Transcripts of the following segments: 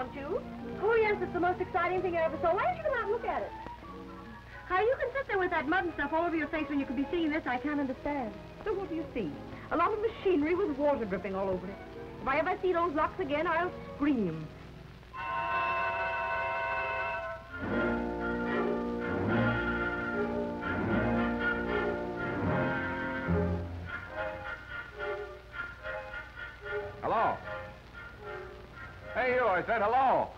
want to. Koreans is the most exciting thing I ever saw. Why don't you come out and look at it? How you can sit there with that mud and stuff all over your face when you could be seeing this, I can't understand. So what do you see? A lot of machinery with water dripping all over it. If I ever see those locks again, I'll scream. Hello. Hey, you, I said hello.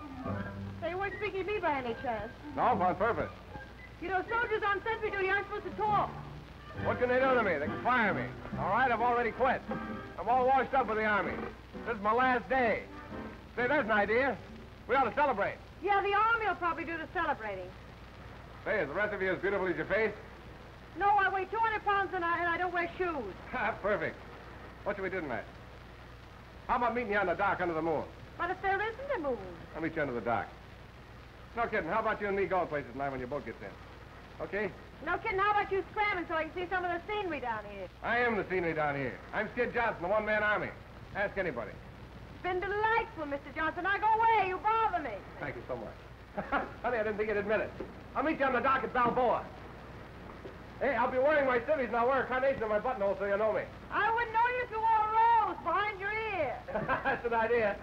They weren't speaking to me by any chance. No, on purpose. You know, soldiers on sentry duty aren't supposed to talk. What can they do to me? They can fire me. All right, I've already quit. I'm all washed up with the Army. This is my last day. Say, there's an idea. We ought to celebrate. Yeah, the Army will probably do the celebrating. Say, is the rest of you as beautiful as your face? No, I weigh 200 pounds and I don't wear shoes. Ha, perfect. What should we do tonight? How about meeting you on the dock under the moon? But if there isn't a moon? I'll meet you under the dock. No kidding, how about you and me going places tonight when your boat gets in? Okay? No kidding, how about you scramming so I can see some of the scenery down here? I am the scenery down here. I'm Skid Johnson, the one-man army. Ask anybody. It's been delightful, Mr. Johnson. Now go away, you bother me. Thank you so much. Honey, I didn't think you'd admit it. I'll meet you on the dock at Balboa. Hey, I'll be wearing my civvies and I'll wear a carnation in my buttonhole so you'll know me. I wouldn't know you if you wore a rose behind your ear. That's an idea.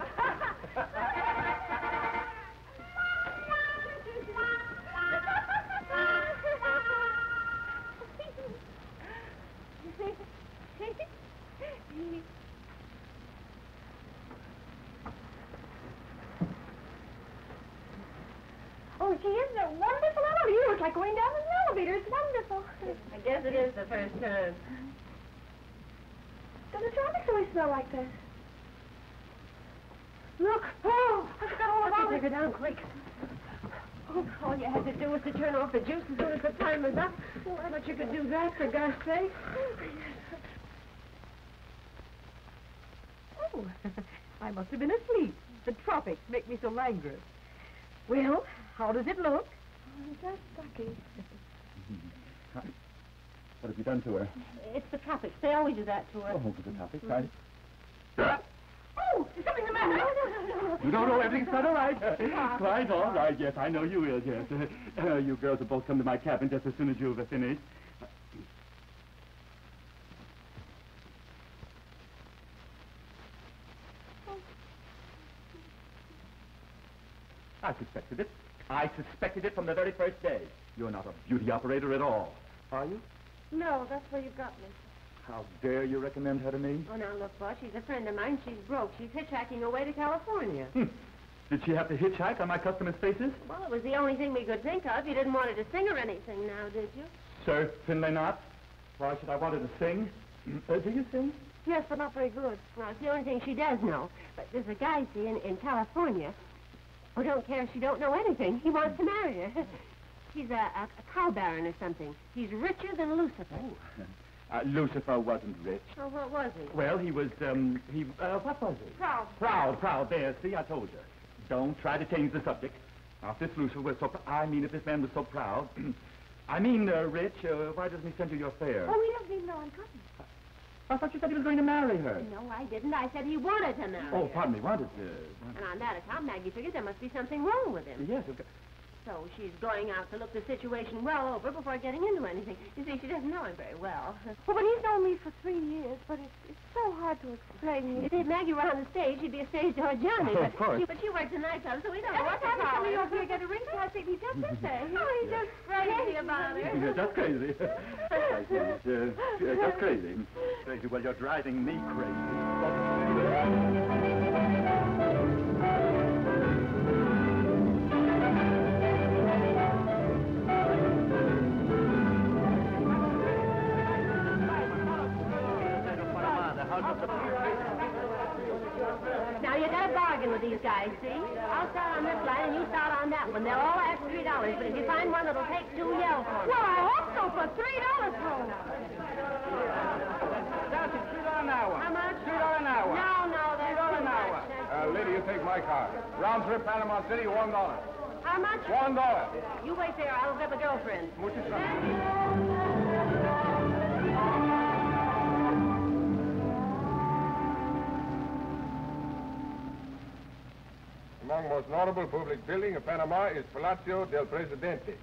Oh, gee, isn't it wonderful? I don't know, you look like going down an elevator. It's wonderful. I guess it is the first time. Does the tropics always smell like that? Look. Oh, I've got all about it. Go down quick. Oh, all you had to do was to turn off the juice as soon as the time was up. Oh, I thought you could do that, for God's sake. Oh, I must have been asleep. The tropics make me so languorous. Well, how does it look? Oh, just lucky. What have you done to her? It's the tropics. They always do that to her. Oh, the tropics. Mm-hmm. Oh, there's something the matter. No, no, no, everything's quite all right. Quite all right, yes, I know you will, yes. You girls will both come to my cabin just as soon as you've finished. I suspected it. I suspected it from the very first day. You're not a beauty operator at all, are you? No, that's where you got me. How dare you recommend her to me? Oh, now, look, Butch, she's a friend of mine. She's broke. She's hitchhiking away to California. Hmm. Did she have to hitchhike on my customers' faces? Well, it was the only thing we could think of. You didn't want her to sing or anything now, did you? Certainly not. Why should I want her to sing? Do you sing? Yes, but not very good. Well, it's the only thing she does know. But there's a guy, see, in California. We don't care if she don't know anything. He wants to marry her. He's a cow baron or something. He's richer than Lucifer. Oh. Lucifer wasn't rich. Oh, what was he? Well, he was, what was he? Proud. Proud. There, see, I told you. Don't try to change the subject. Now, if this Lucifer was so if this man was so proud, rich, why doesn't he send you your fare? Oh, he doesn't even know I'm coming. I thought you said he was going to marry her. No, I didn't. I said he wanted to marry her. Oh, pardon me, wanted to. And on that account, Maggie figured there must be something wrong with him. Yes, okay. So she's going out to look the situation well over before getting into anything. You see, she doesn't know him very well. Well, but he's known me for 3 years, but it's so hard to explain. If Maggie were on the stage, she'd be a stage door Johnny. Oh, of course. But she works in nightclubs, so we don't know what's going on. Every time he comes over here get a ring, I think he just did say. Oh, he's just crazy about her. You're just crazy. Just crazy. Crazy. Well, you're driving me crazy. Now, you got to bargain with these guys, see? I'll start on this line and you start on that one. They'll all ask $3, but if you find one that'll take two, yell for them. Well, I hope so for $3, home. That's it, $3 an hour. How much? $3 an hour. No, that's $3 an hour. Lady, you take my car. Round trip, Panama City, $1. How much? $1. You wait there, I'll grab a girlfriend. Muchas gracias. among most notable public building of Panama is Palacio del Presidente.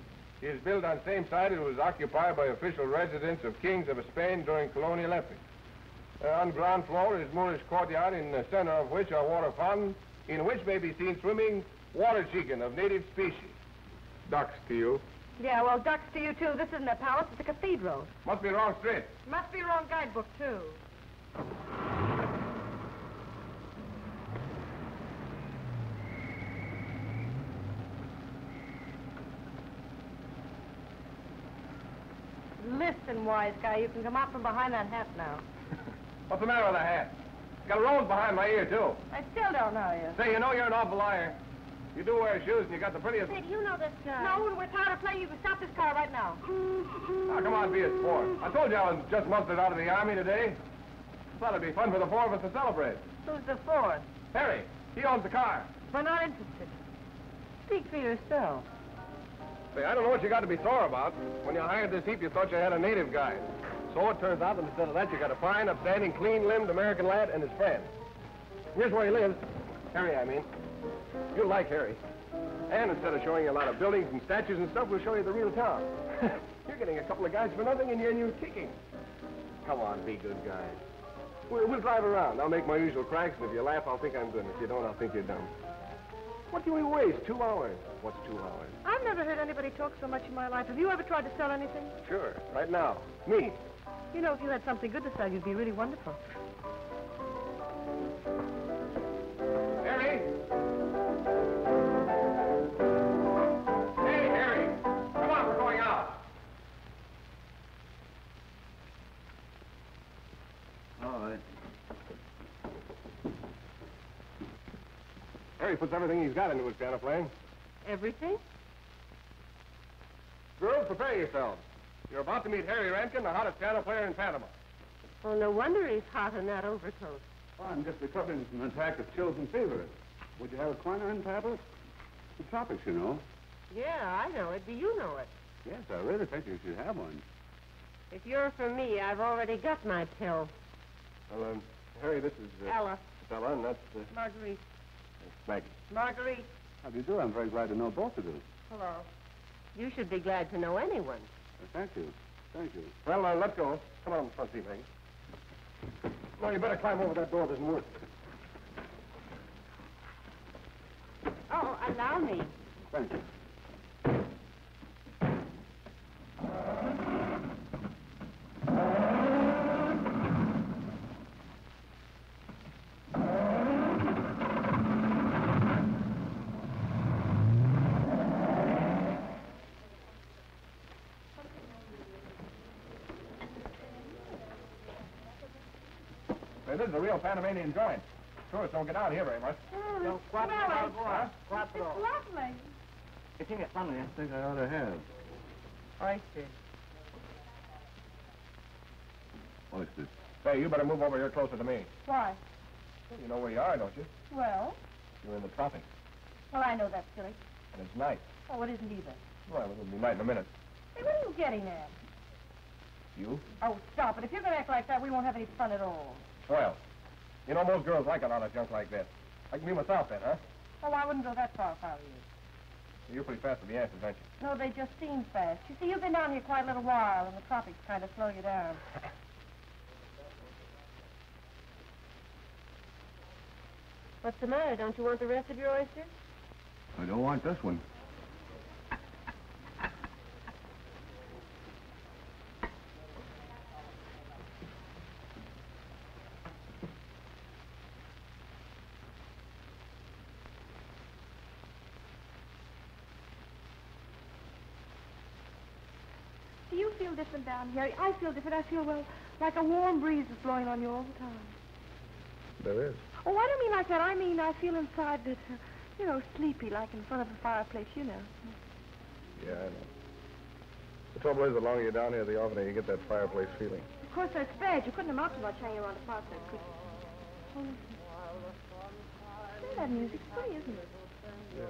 It is built on the same site it was occupied by official residents of kings of Spain during colonial epoch. On ground floor is Moorish courtyard, in the center of which are water fountains, in which may be seen swimming water chicken of native species. Ducks to you. Yeah, well, ducks to you, too. This isn't a palace, it's a cathedral. Must be wrong street. Must be wrong guidebook, too. Listen, wise guy, you can come out from behind that hat now. What's the matter with the hat? It's got a rose behind my ear, too. I still don't know you. Say, you know you're an awful liar. You do wear shoes, and you got the prettiest... Sid, you know this guy. No, when we're tired of playing, you can stop this car right now. Now, come on, be a sport. I told you I was just mustered out of the Army today. Thought it'd be fun for the four of us to celebrate. Who's the fourth? Harry. He owns the car. We're not interested. Speak for yourself. Say, I don't know what you got to be sore about. When you hired this heap, you thought you had a native guide. So it turns out that instead of that, you got a fine, upstanding, clean-limbed American lad and his friend. Here's where he lives. Harry, I mean. You'll like Harry. And instead of showing you a lot of buildings and statues and stuff, we'll show you the real town. You're getting a couple of guys for nothing, and you're kicking. Come on, be good guys. We'll drive around. I'll make my usual cracks, and if you laugh, I'll think I'm good. If you don't, I'll think you're dumb. What do we waste? 2 hours. What's 2 hours? I've never heard anybody talk so much in my life. Have you ever tried to sell anything? Sure. Right now. Me. You know, if you had something good to sell, you'd be really wonderful. Harry! Hey, Harry! Come on, we're going out. All right. Harry puts everything he's got into his piano playing. Everything? Girls, prepare yourselves. You're about to meet Harry Rankin, the hottest piano player in Panama. Oh, no wonder he's hot in that overcoat. Oh, I'm just recovering from an attack of chills and fever. Would you have a quinine tablet? The tropics, you know. Yeah, I know it. Do you know it? Yes, I really think you should have one. If you're for me, I've already got my pill. Well, Harry, this is... Ella. Ella, and that's... Marguerite. Maggie. Marguerite. How do you do? I'm very glad to know both of you. Hello. You should be glad to know anyone. Thank you. Thank you. Well, let's go. Come on, Frosty, Maggie. No, you better climb over that door. It doesn't work. Oh, allow me. Thank you. This is a real Panamanian joint. Tourists don't get out here very much. Oh, no, quattro. Huh? Quattro. It's lovely. You think it's funny? I think I ought to have. Oysters. Oysters. Say, you better move over here closer to me. Why? Well, you know where you are, don't you? Well? You're in the tropics. Well, I know that, silly. And it's night. Oh, it isn't either. Well, it'll be night in a minute. Hey, what are you getting at? You? Oh, stop it. If you're going to act like that, we won't have any fun at all. Well, you know, most girls like a lot of junk like this. I can be myself then, huh? Well, I wouldn't go that far if I were you. You're pretty fast with the answers, aren't you? No, they just seem fast. You see, you've been down here quite a little while, and the tropics kind of slow you down. What's the matter? Don't you want the rest of your oysters? I don't want this one. Different down here. I feel different. I feel, well, like a warm breeze is blowing on you all the time. There is. Oh, I don't mean like that. I mean I feel inside that, you know, sleepy, like in front of a fireplace, you know. Yeah, I know. The trouble is, the longer you're down here, the oftener you get that fireplace feeling. Of course, that's bad. You couldn't amount to much hanging around the fireplace, could you? Oh, that music's pretty, isn't it? Yeah.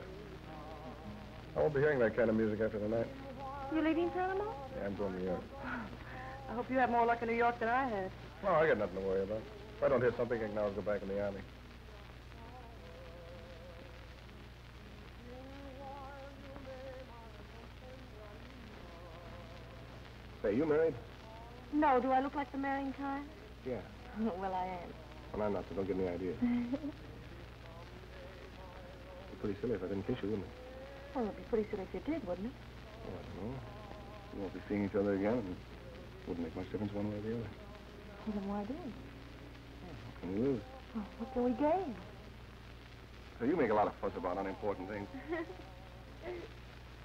I won't be hearing that kind of music after tonight. You leaving Panama? Yeah, I'm going to New York. I hope you have more luck in New York than I had. Well, I got nothing to worry about. If I don't hit something, I can always go back in the Army. Say, you married? No. Do I look like the marrying kind? Yeah. Well, I am. Well, I'm not, so don't give me ideas. It'd be pretty silly if I didn't kiss you, wouldn't it? Well, it'd be pretty silly if you did, wouldn't it? Oh, I don't know. We won't be seeing each other again, and it wouldn't make much difference one way or the other. Well, then why do we? Yeah, what can we lose? Oh, what can we gain? So you make a lot of fuss about unimportant things.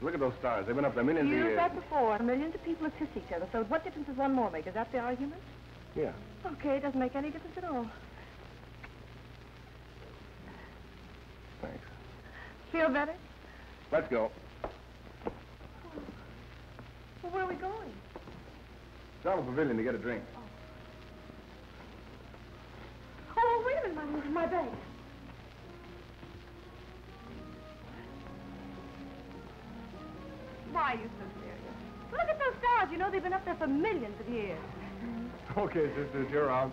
Look at those stars. They've been up there millions of years. You said before, millions of people have kissed each other, so what difference does one more make? Is that the argument? Yeah. Okay, it doesn't make any difference at all. Thanks. Feel better? Let's go. Well, where are we going? Down the pavilion to get a drink. Oh, oh, wait a minute. I'm losing my bag. Why are you so serious? Look at those stars. You know they've been up there for millions of years. Okay, sisters, you're out.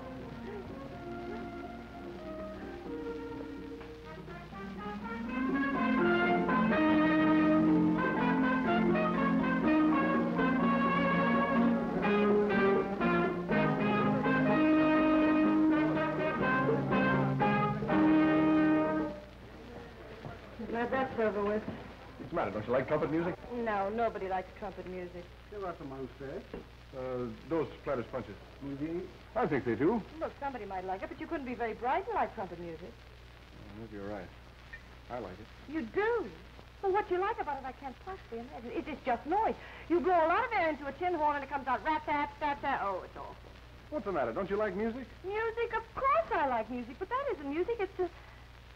That's over with. What's the matter? Don't you like trumpet music? No, nobody likes trumpet music. There are some who say. Those flatters punches. Mm-hmm. I think they do. Look, somebody might like it, but you couldn't be very bright and like trumpet music. Maybe you're right. I like it. You do? Well, what you like about it, I can't possibly imagine. It's just noise. You blow a lot of air into a tin horn and it comes out rat-tat, tat-tat. Oh, it's awful. What's the matter? Don't you like music? Music? Of course I like music, but that isn't music. It's just...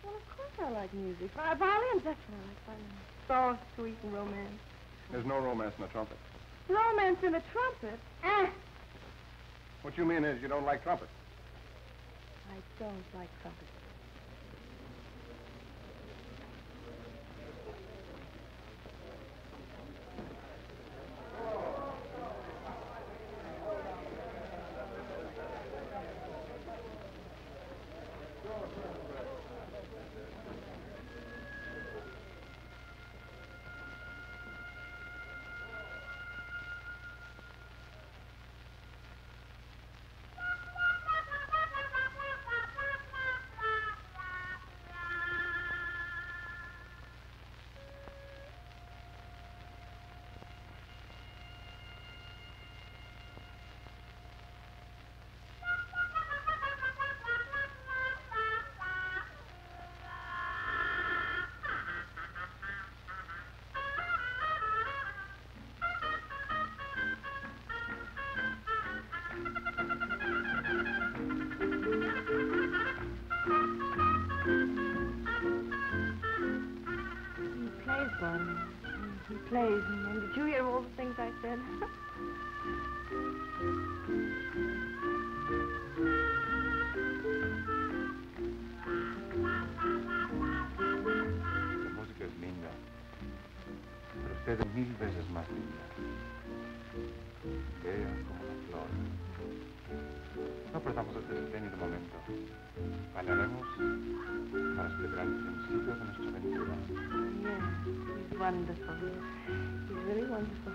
Well, of course I like music. Violins, that's what I like, violins. Soft, sweet, and romance. There's no romance in a trumpet. Romance in a trumpet? Eh. What you mean is you don't like trumpet. I don't like trumpet. He plays, and did you hear all the things I said? La música es linda, pero usted es mil veces más linda. Bella como la flor. No perdamos este desengaño de momento. Bailaremos para celebrar el principio de nuestra aventura. Yes, he's wonderful. He's really wonderful.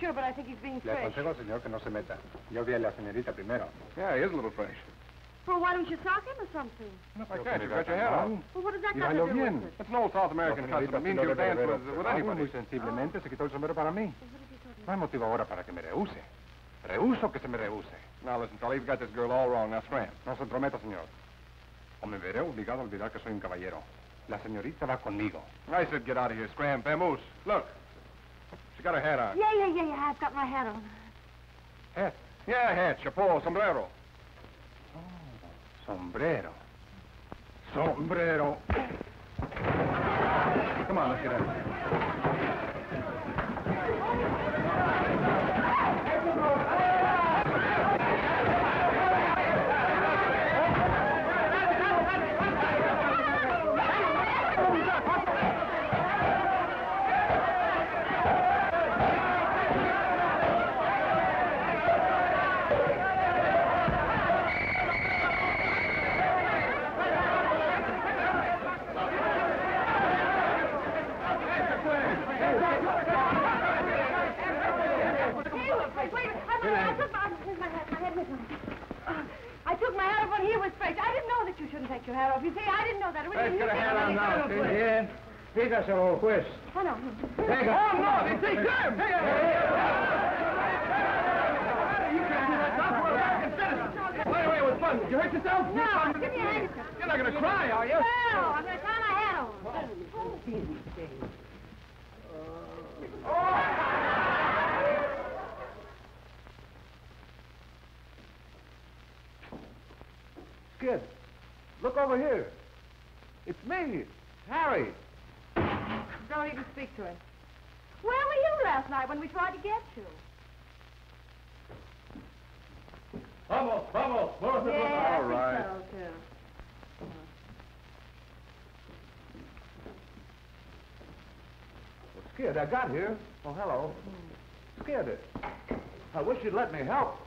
Sure, but I think he's being fresh. Le aconsejo, señor, que no se meta. Yo vi a la señorita primero. Yeah, he is a little fresh. Well, why don't you sock him or something? No, I can't. You got your hair out. Well, what does that got to do with it? It's an old South American custom. It means you'll dance with anybody. Muy sensiblemente se quitó el sombrero para mí. No hay motivo ahora para que me rehúse. Rehuso que se me rehúse. Now, listen, Charlie, you've got this girl all wrong. Now, scram. No se entrometa, señor. O me veré obligado a olvidar que soy un caballero. La señorita va conmigo. I said get out of here, scram, vamoose. Look. She's got her hat on. Yeah, I've got my hat on. Hat? Yeah, hat, chapeau, sombrero. Oh, sombrero. Sombrero. Come on, let's get out. Dígaselo, juez. Oh, no. Oh, no, they take them! Hey, you can't do that. Stop for a second, citizen. Wait, what's fun? Did you hurt yourself? No, give me a hand. You're not going to cry, are you? No, I'm going to cry my hat over. Oh, Skid, look over here. It's me, Harry. Don't even speak to him. Where were you last night when we tried to get you? Vamos. Yes, all right. So, too. Well, Skid, I got here. Oh, hello. Skid, I wish you'd let me help.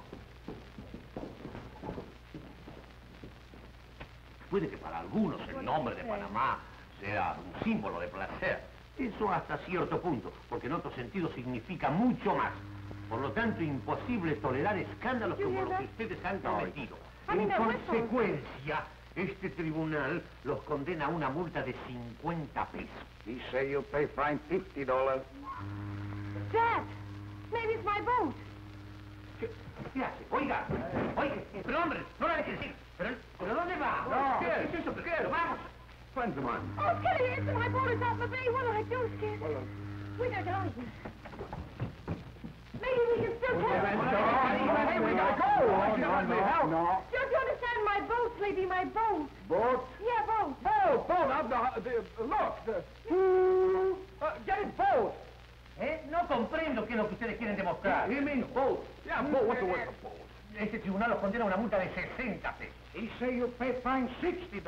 Puede que para algunos el nombre de Panamá sea un símbolo de placer. Eso hasta cierto punto, porque en otro sentido significa mucho más. Por lo tanto, imposible tolerar escándalos como los que ustedes han cometido. En consecuencia, este tribunal los condena a una multa de 50 pesos. He say you'll pay fine $50. Dad, maybe it's my boat. ¿Qué hace? Oiga, pero hombre, no la dejes ir. ¿Pero dónde va? No, ¿qué es eso? Pero vamos. Friends of mine. Oh, Skid, it's my boat is out in the bay. What'll I do, Skid? Well, we gotta get out of here. Maybe we can still help. Hey, we gotta go. I can't let me help. No. Don't you understand? My boat, lady, my boat. Boat? Yeah, boat. Boat. Look. Get it, boat. Eh? No comprendo qué es lo que ustedes quieren demostrar. He means boat. Yeah, boat. What's the word for boat? Este tribunal los condena a una multa de 60 pesos. He say you pay fine $60.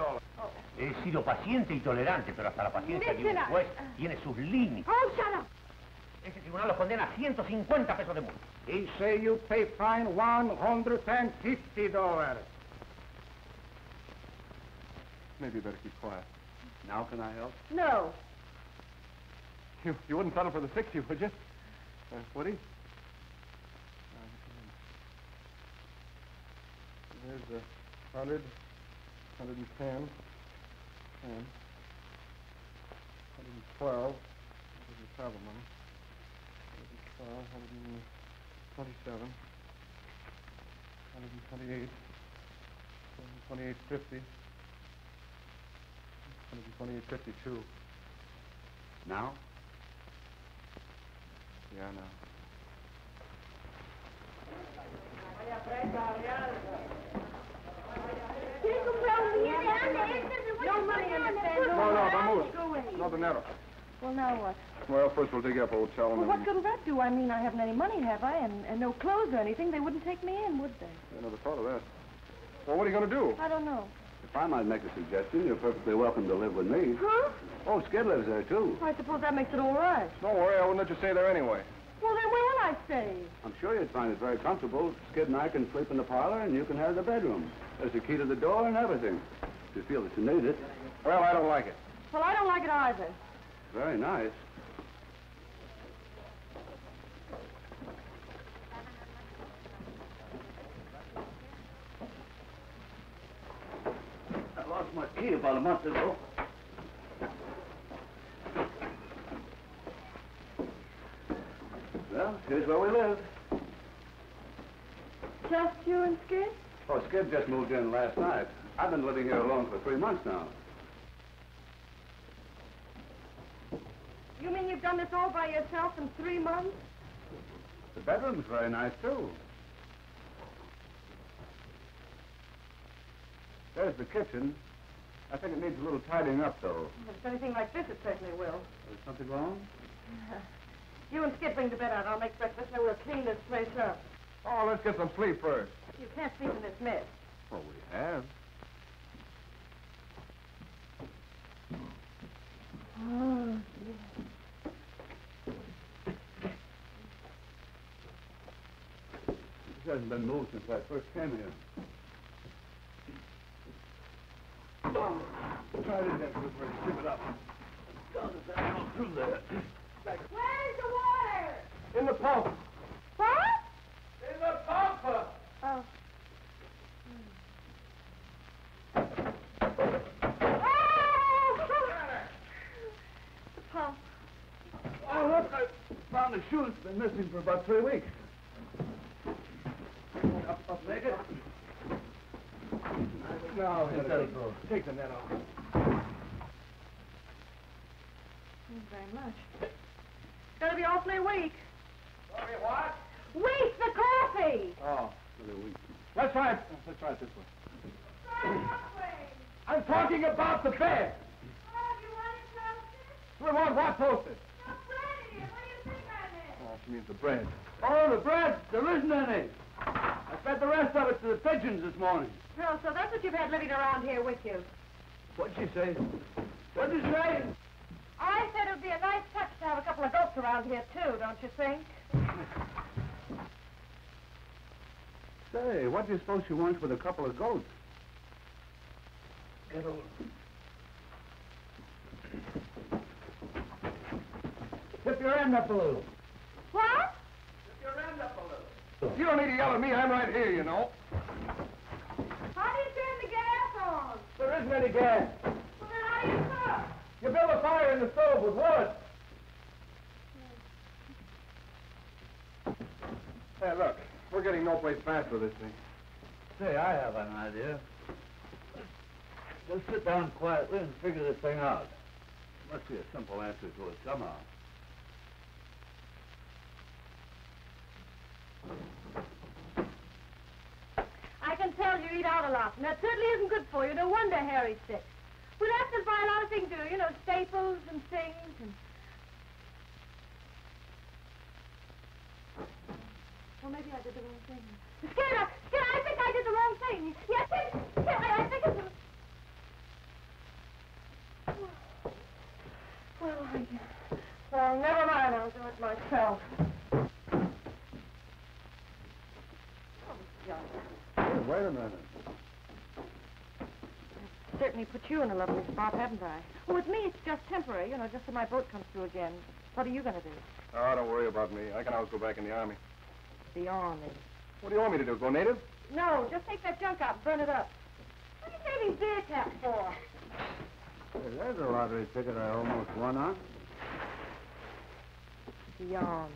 He sido paciente y tolerante, pero hasta la paciencia de un juez tiene sus límites. Oh, shut up. Este tribunal los condena a 150 pesos de multa. He say you pay fine $150. Maybe you better keep quiet. Now can I help? No. You wouldn't settle for the 60, would you? Would he? There's 100, 110, 112, this is travel money, 112, 127, 128, 128.50, 128.52. Now? Yeah, now. No, vamos. No dinero. Well, now what? Well, first we'll dig up old Chal. Well, what good'll that do? I mean, I haven't any money, have I? And no clothes or anything. They wouldn't take me in, would they? I never thought of that. Well, what are you going to do? I don't know. If I might make a suggestion, you're perfectly welcome to live with me. Huh? Oh, Skid lives there, too. I suppose that makes it all right. Don't worry, I wouldn't let you stay there anyway. Well, then where will I stay? I'm sure you'd find it very comfortable. Skid and I can sleep in the parlor, and you can have the bedroom. There's the key to the door and everything. If you feel that you need it. Well, I don't like it. Well, I don't like it either. Very nice. I lost my key about a month ago. Well, here's where we live. Just you and Skid? Oh, Skid just moved in last night. I've been living here alone for 3 months now. You mean you've done this all by yourself in 3 months? The bedroom's very nice, too. There's the kitchen. I think it needs a little tidying up, though. If it's anything like this, it certainly will. Is something wrong? You and Skid bring the bed out. I'll make breakfast, and we'll clean this place up. Oh, let's get some sleep first. You can't sleep in this mess. Well, we have. Oh, yes. This hasn't been moved since I first came here. Oh, try to get this ready. Give it up. God, is that all through there? Where's the water? In the pump. What? In the pump. Oh. The pump. Oh, look, I found a shoe that's been missing for about 3 weeks. Up, make it. No, take the net off. Thank you very much. It's going to be awfully weak. Sorry, what? Weak, the coffee! Oh, really weak. Let's try it this way. Try it this way. I'm talking about the bed. Oh, do you want it toasted? We want what toasted? No bread in it. What do you think on it? Oh, she means the bread. Oh, the bread. There isn't any. I fed the rest of it to the pigeons this morning. Oh, so that's what you've had living around here with you. What'd she say? What'd you say? I said it would be a nice touch to have a couple of goats around here, too, don't you think? Say, what do you suppose she wants with a couple of goats? Get over. Tip your end up a little. What? Tip your end up a little. You don't need to yell at me. I'm right here, you know. How do you turn the gas on? There isn't any gas. Well, then how do you cook? You build a fire in the stove with wood. Hey, look, we're getting no place fast with this thing. Say, I have an idea. Just sit down quietly and figure this thing out. There must be a simple answer to it somehow. You eat out a lot, and that certainly isn't good for you. No wonder Harry's sick. We'll have to buy a lot of things to do, you know, staples and things. And... Well, maybe I did the wrong thing. Skid, I think I did the wrong thing. Yes, Skid, I think it's... Well, never mind. I'll do it myself. Wait a minute. I've certainly put you in a lovely spot, haven't I? Well, with me, it's just temporary, you know, just so my boat comes through again. What are you going to do? Oh, don't worry about me. I can always go back in the Army. The Army? What do you want me to do, go native? No, just take that junk out and burn it up. What are you saving beer taps for? Hey, there's a lottery ticket I almost won on. The Army.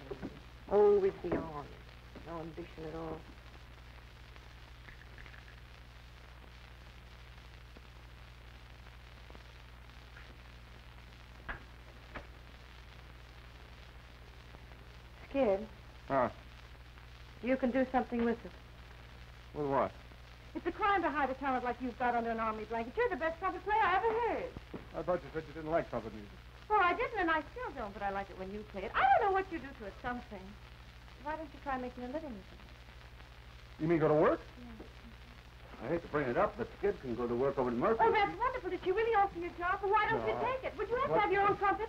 Always the Army. No ambition at all. Kid. Huh? You can do something with it. With what? It's a crime to hide a talent like you've got under an Army blanket. You're the best trumpet player I ever heard. I thought you said you didn't like trumpet music. Well, I didn't, and I still don't, but I like it when you play it. I don't know what you do to it, something. Why don't you try making a living with it? You mean go to work? Yeah. I hate to bring it up, but Skid can go to work over at Murphy. Oh, that's wonderful. Did she really offer you a job? Well, why don't you take it? Would you have to have your own trumpet?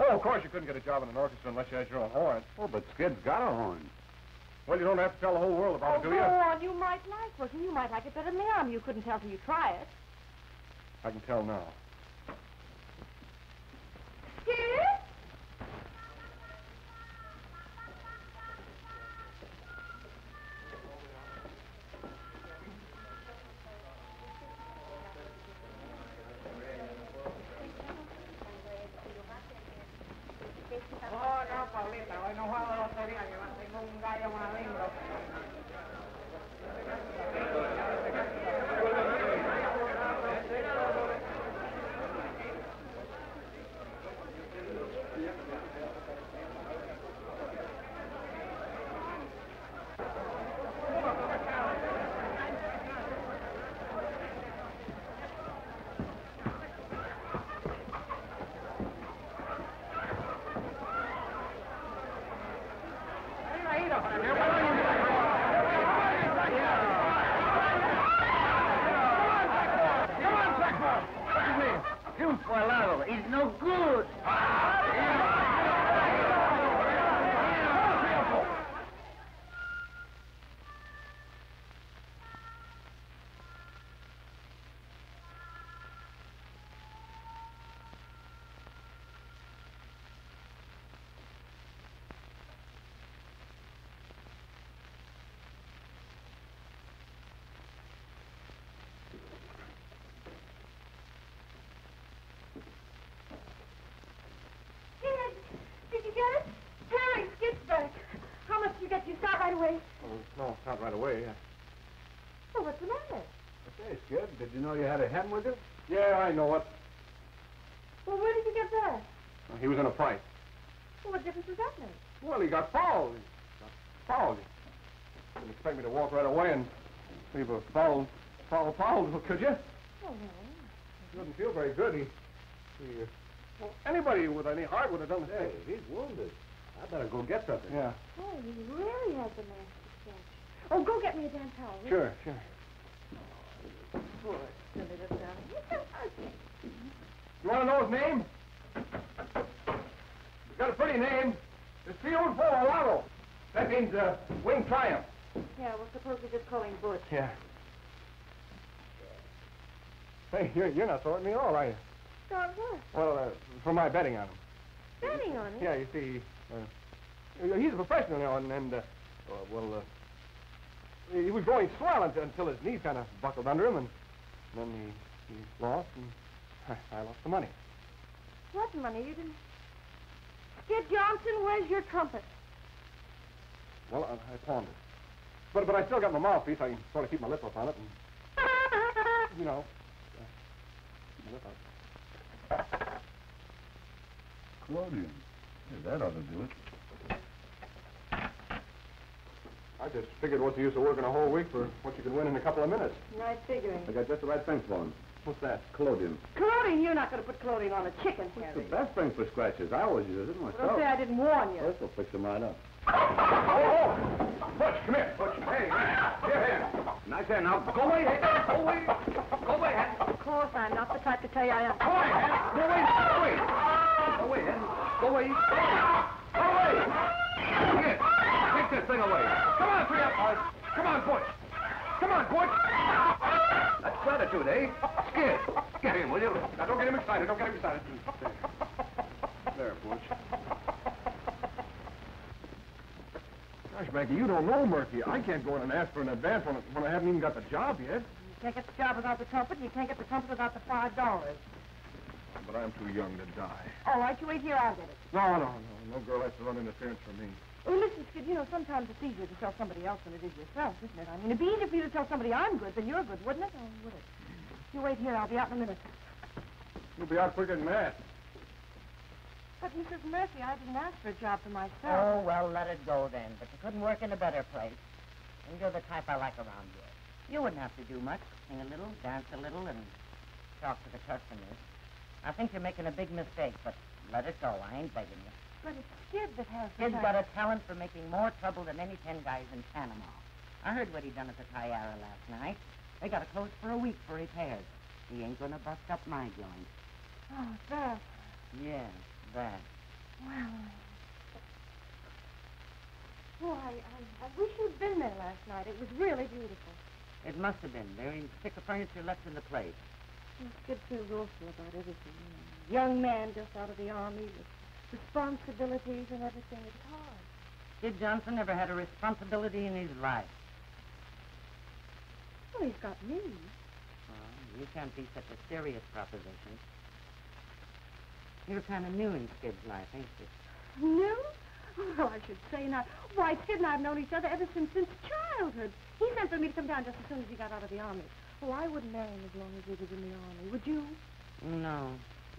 Oh, of course you couldn't get a job in an orchestra unless you had your own horn. Oh, but Skid's got a horn. Well, you don't have to tell the whole world about it, do you? Oh, go on. You might like working. You might like it better than the Army. You couldn't tell till you try it. I can tell now. Skid? Not right away. Well, what's the matter? Okay, Skid, did you know you had a hen with you? Yeah, I know it. Well, where did you get that? Well, he was in a fight. Well, what difference does that make? Well, he got fouled. You didn't expect me to walk right away and leave a foul, could you? Oh, no. He doesn't feel very good. He well, anybody with any heart would have done the same. Hey, he's wounded. I better go get something. Yeah. Oh, he really has a nasty sketch. Oh, go get me a damn towel. Sure, sure. Poor silly little down. He's so ugly. You want to know his name? He's got a pretty name. It's Field Volado. That means wing triumph. Yeah, well, suppose we just call him Butch. Yeah. Hey, you're not throwing me at all, are you? Throwing what? Well, for my betting on him. Betting on him? Yeah, you see, he's a professional now, and he was going swell until his knee kind of buckled under him, and then he lost, and I lost the money. What money? You didn't... Skid Johnson, where's your trumpet? Well, I pawned it. But I still got my mouthpiece. I can sort of keep my lip up on it, and... you know... Claudian. Yeah, that ought to do it. I just figured what's the use of working a whole week for what you can win in a couple of minutes. Right figuring. I got just the right thing for him. What's that? Collodion. Collodion? You're not going to put collodion on a chicken, Harry. It's the best thing for scratches. I always use it myself. Well, don't say I didn't warn you. This will fix your mind up. Oh! Butch, come here. Butch, hey, here. Nice hand now. Go away, Hen. Go away. Go away, Hen. Of course, I'm not the type to tell you I am. Go away, Hen. Go away. Go away. Go away, Hen. Go away. Go away. Come here. Take this thing away. Come on, three up. Come on, Butch. Come on, Butch. That's gratitude, eh? Skid. Get him, will you? Now, don't get him excited. Don't get him excited. There, Butch. Gosh, Maggie, you don't know Murphy. I can't go in and ask for an advance when I haven't even got the job yet. You can't get the job without the trumpet, and you can't get the trumpet without the $5. But I'm too young to die. All right, you wait here, I'll get it. No girl has to run interference for me. Oh, listen, Skid, you know, sometimes it's easier to tell somebody else than it is yourself, isn't it? I mean, it'd be easier for you to tell somebody I'm good than you're good, wouldn't it? Oh, would it? You wait here, I'll be out in a minute. You'll be out quicker than that. But, Mrs. Murphy, I didn't ask for a job for myself. Oh, well, let it go then. But you couldn't work in a better place. And you're the type I like around here. You wouldn't have to do much. Sing a little, dance a little, and talk to the customers. I think you're making a big mistake, but let it go. I ain't begging you. But it's Skid that has the talent. Skid's got a talent for making more trouble than any 10 guys in Panama. I heard what he done at the Tiara last night. They got to close for a week for repairs. He ain't going to bust up my joint. Oh, that. Yes. Yeah. That. Well, I wish you'd been there last night. It was really beautiful. It must have been. There ain't a stick of furniture left in the place. It's good to be rueful about everything. Young man just out of the army with responsibilities and everything. It's hard. Skid Johnson never had a responsibility in his life. Well, he's got me. Well, you can't be such a serious proposition. You're kind of new in Skid's life, ain't you? New? Well, I should say not. Why, Skid and I have known each other ever since childhood. He sent for me to come down just as soon as he got out of the army. Oh, I wouldn't marry him as long as he was in the army. Would you? No.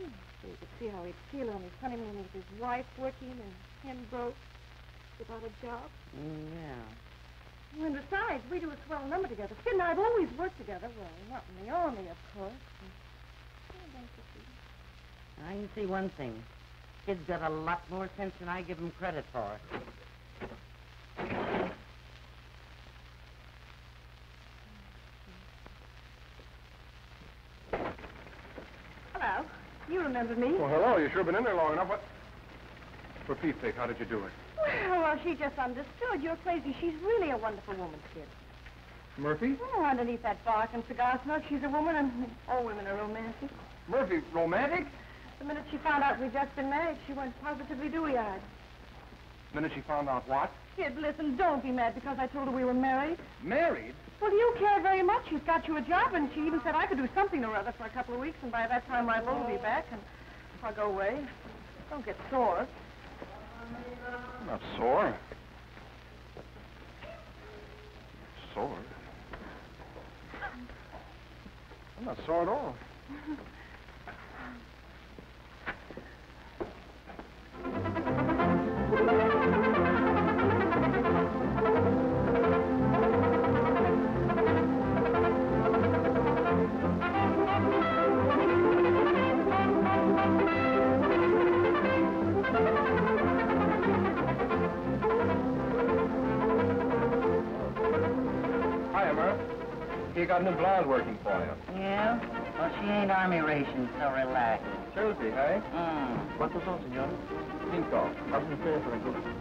You could see how he'd feel on his honeymoon with his wife working and him broke without a job. Yeah. And besides, we do a swell number together. Skid and I have always worked together. Well, not in the army, of course. I can see one thing. Kid's got a lot more sense than I give him credit for. Hello. You remember me? Well, hello. You sure been in there long enough. What? For Pete's sake, how did you do it? Well, she just understood. You're crazy. She's really a wonderful woman, Skid. Murphy? Oh, underneath that bark and cigar smoke, she's a woman, and all women are romantic. Murphy, romantic? The minute she found out we'd just been married, she went positively dewy-eyed. The minute she found out what? Kid, listen, don't be mad because I told her we were married. Married? Well, you care very much. She's got you a job, and she even said I could do something or other for a couple of weeks, and by that time my boy will be back, and I'll go away. Don't get sore. I'm not sore. not sore at all. Got an blonde working for you. Yeah? Well, she ain't army ration, so relax. Susie, hey? Mm. ¿Cuántos son, señora? 5. Hazme ustedes por el gusto. Hiya,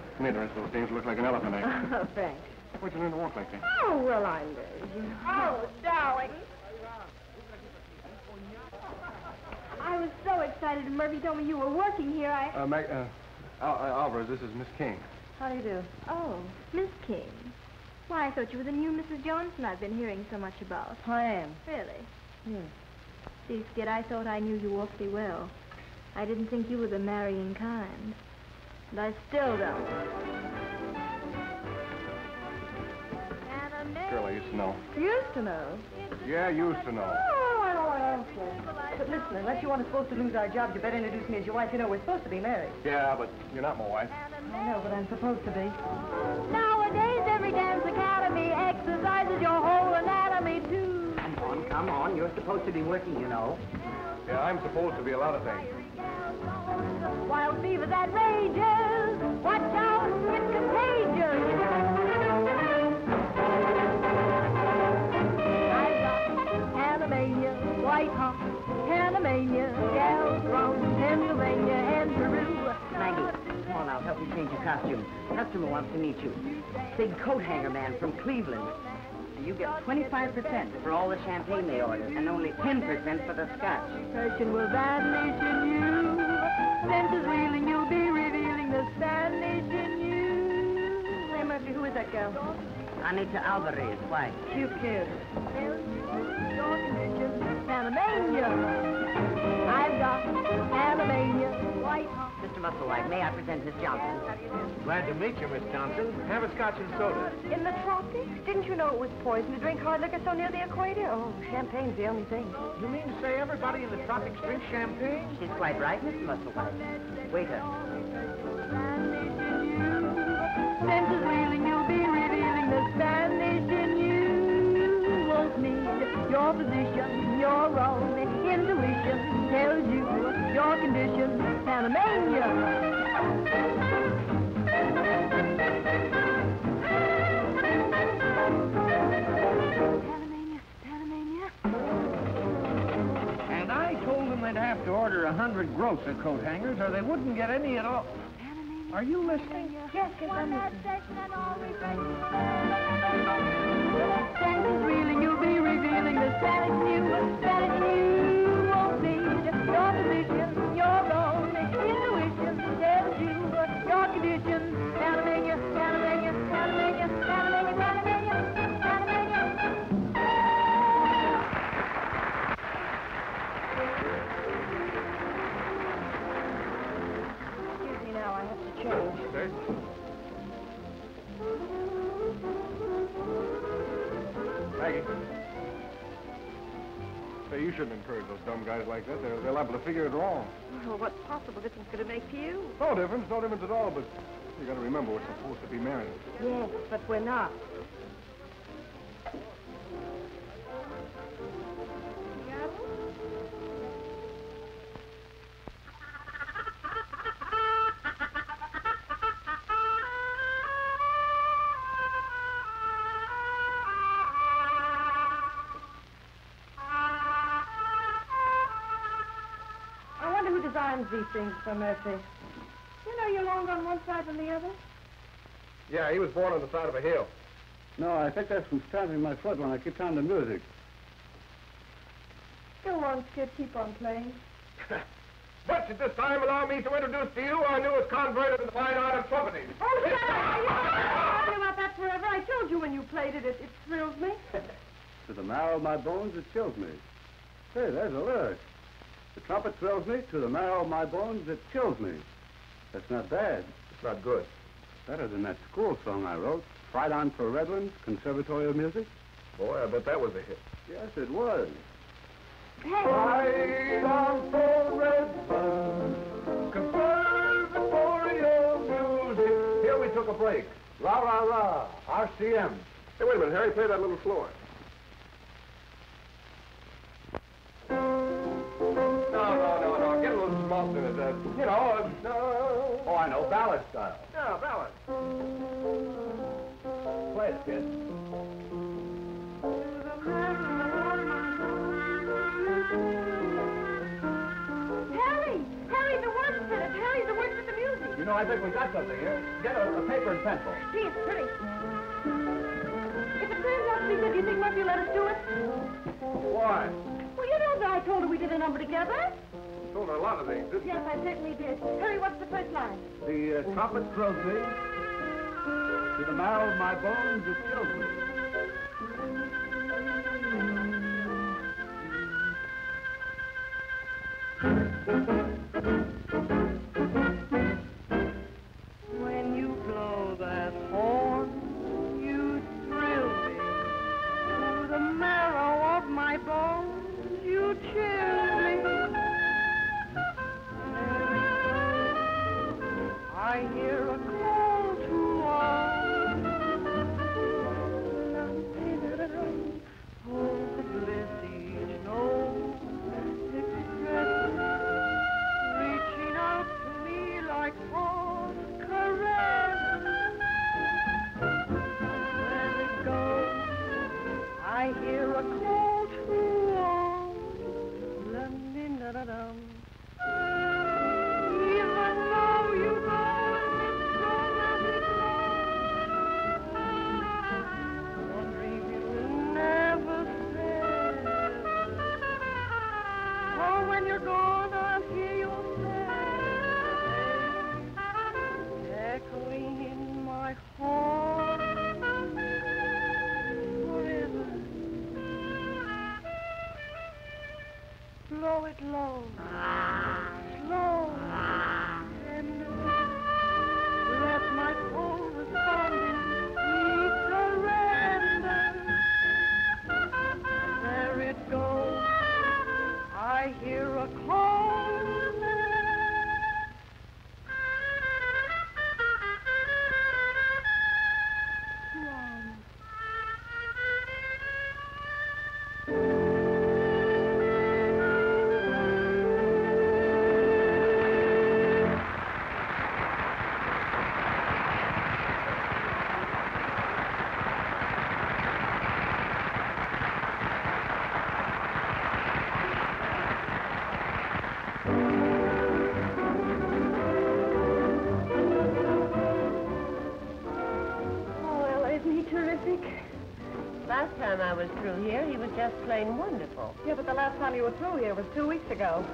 kid. Those things look like an elephant egg. Oh, thanks. Where'd you learn to walk like that? Oh, well, I learned. Oh, darling. I was so excited when Murphy told me you were working here, Alvarez, this is Miss King. How do you do? Oh, Miss King. Why, I thought you were the new Mrs. Johnson I've been hearing so much about. I am. Really? Yes. See, Skid, I thought I knew you awfully well. I didn't think you were the marrying kind. And I still don't. Girl, I used to know. Used to know? Yeah, used to know. Oh, I know, I am, sir. But listen, unless you aren't supposed to lose our job, you better introduce me as your wife. You know, we're supposed to be married. Yeah, but you're not my wife. I know, but I'm supposed to be. Nowadays, every dance academy exercises your whole anatomy, too. Come on, come on. You're supposed to be working, you know. Yeah, I'm supposed to be a lot of things. Wild fever that rages, watch out, it's contagious. I've got Panamania, White Hawk, Panamania, Del Rose, Pennsylvania, and Peru. Maggie, come on, I'll help you change your costume. Customer wants to meet you. Big coat hanger man from Cleveland. You get 25% for all the champagne they order, and only 10% for the scotch. Persian will vanish in you. Senses reeling, you'll be revealing the Spanish in you. Hey, Murphy, who is that girl? Anita Alvarez, why? You kid. Panamania. I've got Panamania. White. Mr. Musselwhite, may I present Miss Johnson? Glad to meet you, Miss Johnson. Have a scotch and soda. In the tropics? Didn't you know it was poison to drink hard liquor so near the equator? Oh, champagne's the only thing. You mean to say everybody in the tropics drinks champagne? She's quite right, Mr. Musselwhite. Waiter. Senses reeling, you'll be revealing the Spanish in you. Won't need your position, your own intuition tells you your condition, Panamania. Panamania, Panamania. And I told them they'd have to order 100 gross of coat hangers or they wouldn't get any at all. Panamania. Are you listening? Panamania. Yes, yes, I'm listening. Senses reeling, you'll be revealing the Spanish you, Spanish you won't need. Your position, your own intuition tells you your condition. Panamania, Panamania, Panamania, Panamania, Panamania, Panamania. Excuse me now, I have to change. Okay. Maggie. Say, you shouldn't encourage those dumb guys like that. They're liable to figure it wrong. Well, what possible difference could it make to you? No difference at all, but you got to remember we're supposed to be married. Yes, but we're not. These things for Murphy. You are you longer on one side than the other? Yeah, he was born on the side of a hill. No, I think that's from stabbing my foot when I kept on the music. Go on, Skid, keep on playing. Butch, at this time, allow me to introduce to you our newest convert in the fine art of trumpeting. Oh, shut up! I've been talking about that forever. I told you when you played it, it thrills me. To the marrow of my bones, it chills me. Hey, there's a lyric. The trumpet thrills me, to the marrow of my bones, it chills me. That's not bad. It's not good. Better than that school song I wrote, Right On for Redlands Conservatory of Music. Boy, I bet that was a hit. Yes, it was. Right on for Redlands Conservatory of Music. Here we took a break. La, la, la. RCM. Hey, wait a minute, Harry, play that little floor. No. Get a little softer at that. You know, no. Oh, I know, ballad style. Yeah, ballad. Play it, kid. Harry, the words fit it. Harry, the words fit the music. You know, I think we got something here. Get a paper and pencil. Gee, it's pretty. If it turns out to be good, do you think Murphy will let us do it? Why? Well, you know that I told her we did a number together. You told her a lot of things, didn't you? Yes, I certainly did. Harry, what's the first line? The trumpet thrills me. To the marrow of my bones, it kills me. When you blow that horn, you thrill me. To the marrow of my bones, you chill me. I hear a call to all. I hear a call to all. Even though you know it's gone, one dream you will never fail. Oh, when you're gone, I'll hear your bell echoing in my heart. Blow it low, slow, and let my soul respond in sweet surrender. There it goes, I hear a call. I was through here, he was just plain wonderful. Yeah, but the last time you were through here was 2 weeks ago.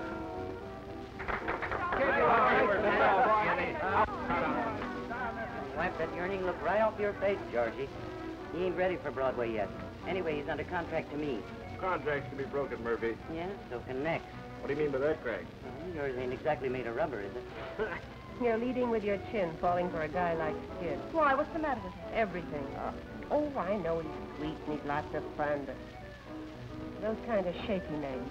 Wipe that yearning look right off your face, Georgie. He ain't ready for Broadway yet. Anyway, he's under contract to me. Contracts can be broken, Murphy. Yeah, so can necks. What do you mean by that, Craig? Well, yours ain't exactly made of rubber, is it? You're leading with your chin, falling for a guy like Skid. Why, what's the matter with him? Everything. Oh, I know he's sweet and he's lots of fun, but those kind of shaky names,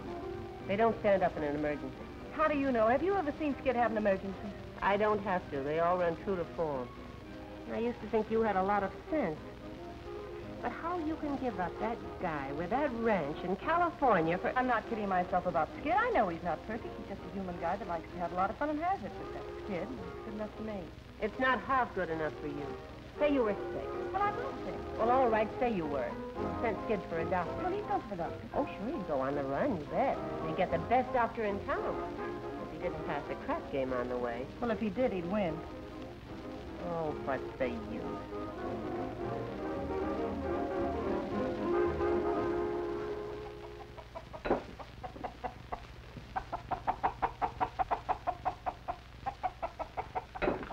they don't stand up in an emergency. How do you know? Have you ever seen Skid have an emergency? I don't have to. They all run true to form. I used to think you had a lot of sense. But how you can give up that guy with that ranch in California for... I'm not kidding myself about Skid. I know he's not perfect. He's just a human guy that likes to have a lot of fun and has it. But that's Skid. It's good enough for me. It's not half good enough for you. Say you were sick. Well, I was sick. Well, all right, say you were. Sent Skid for a doctor. Well, he'd go for a doctor. Oh, sure, he'd go on the run, you bet. And he'd get the best doctor in town. If he didn't pass a crap game on the way. Well, if he did, he'd win. Oh, but they used.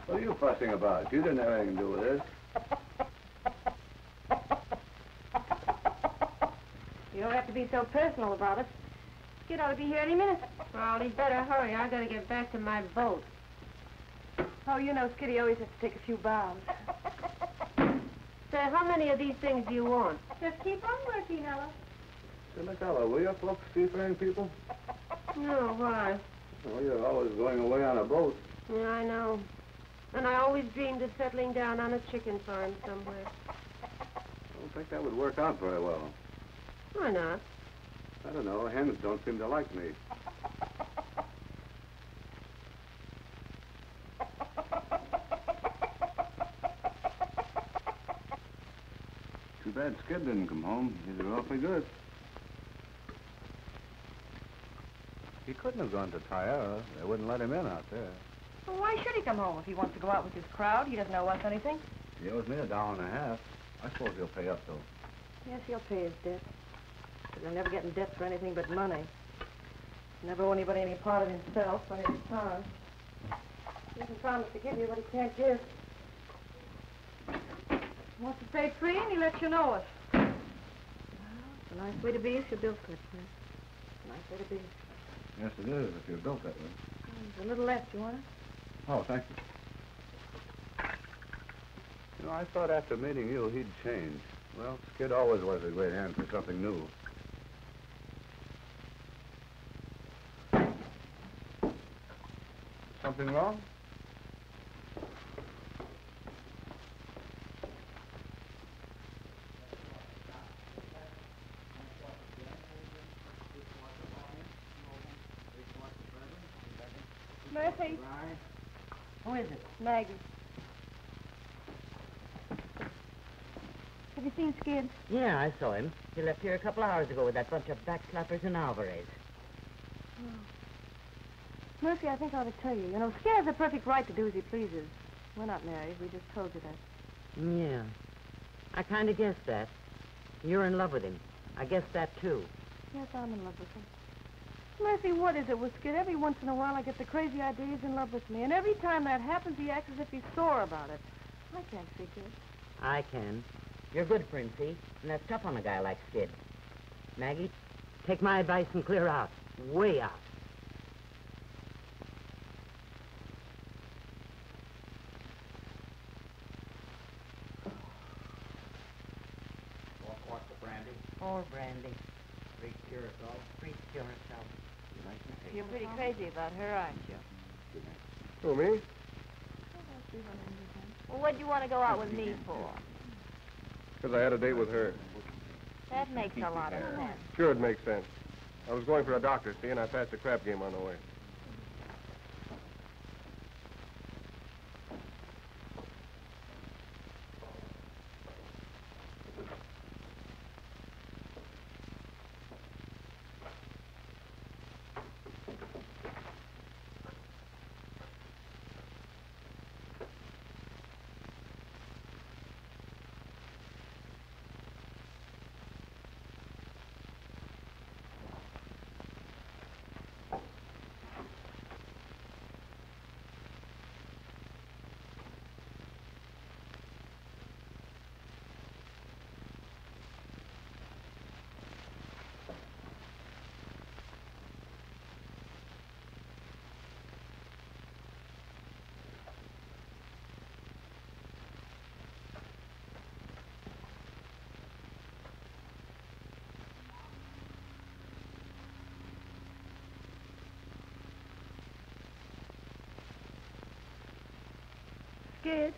What are you fussing about? You didn't have anything to do with this. You don't have to be so personal about it. Skid ought to be here any minute. Well, he'd better hurry. I gotta get back to my boat. Oh, you know, Skiddy always has to take a few bows. Say, how many of these things do you want? Just keep on working, Ella. Say, look, Ella, will you folks see for any people? No, why? Well, you're always going away on a boat. Yeah, I know. And I always dreamed of settling down on a chicken farm somewhere. I don't think that would work out very well. Why not? I don't know. Hens don't seem to like me. Too bad Skid didn't come home. He's awfully good. He couldn't have gone to Tierra. They wouldn't let him in out there. Well, why should he come home if he wants to go out with his crowd? He doesn't owe us anything. He owes me $1.50. I suppose he'll pay up, though. Yes, he'll pay his debt. But he'll never get in debt for anything but money. He'll never owe anybody any part of himself or his time. He doesn't promise to give you what he can't give. He wants to pay free, and he lets you know it. Well, it's a nice way to be if you're built that way. It's a nice way to be. Yes, it is, if you're built that way. There's a little left. You want it? Oh, thank you. You know, I thought after meeting you, he'd change. Well, Skid always was a great hand for something new. Something wrong? Murphy. Who is it? Maggie. Have you seen Skid? Yeah, I saw him. He left here a couple of hours ago with that bunch of backslappers in Alvarez. Oh. Murphy, I think I ought to tell you. You know, Skid has the perfect right to do as he pleases. We're not married. We just told you that. Yeah. I kind of guessed that. You're in love with him. I guessed that, too. Yes, I'm in love with him. Murphy, what is it with Skid? Every once in a while I get the crazy idea he's in love with me. And every time that happens, he acts as if he's sore about it. I can't figure it. I can. You're good for him, see? And that's tough on a guy like Skid. Maggie, take my advice and clear out. Way out. Want the brandy? More brandy. Freak yourself. Freak yourself. You're pretty crazy about her, aren't you? Who, me? Well, what'd you want to go out with me for? Because I had a date with her. That makes a lot of sense. Sure it makes sense. I was going for a doctor, see, and I passed the crap game on the way. Skid?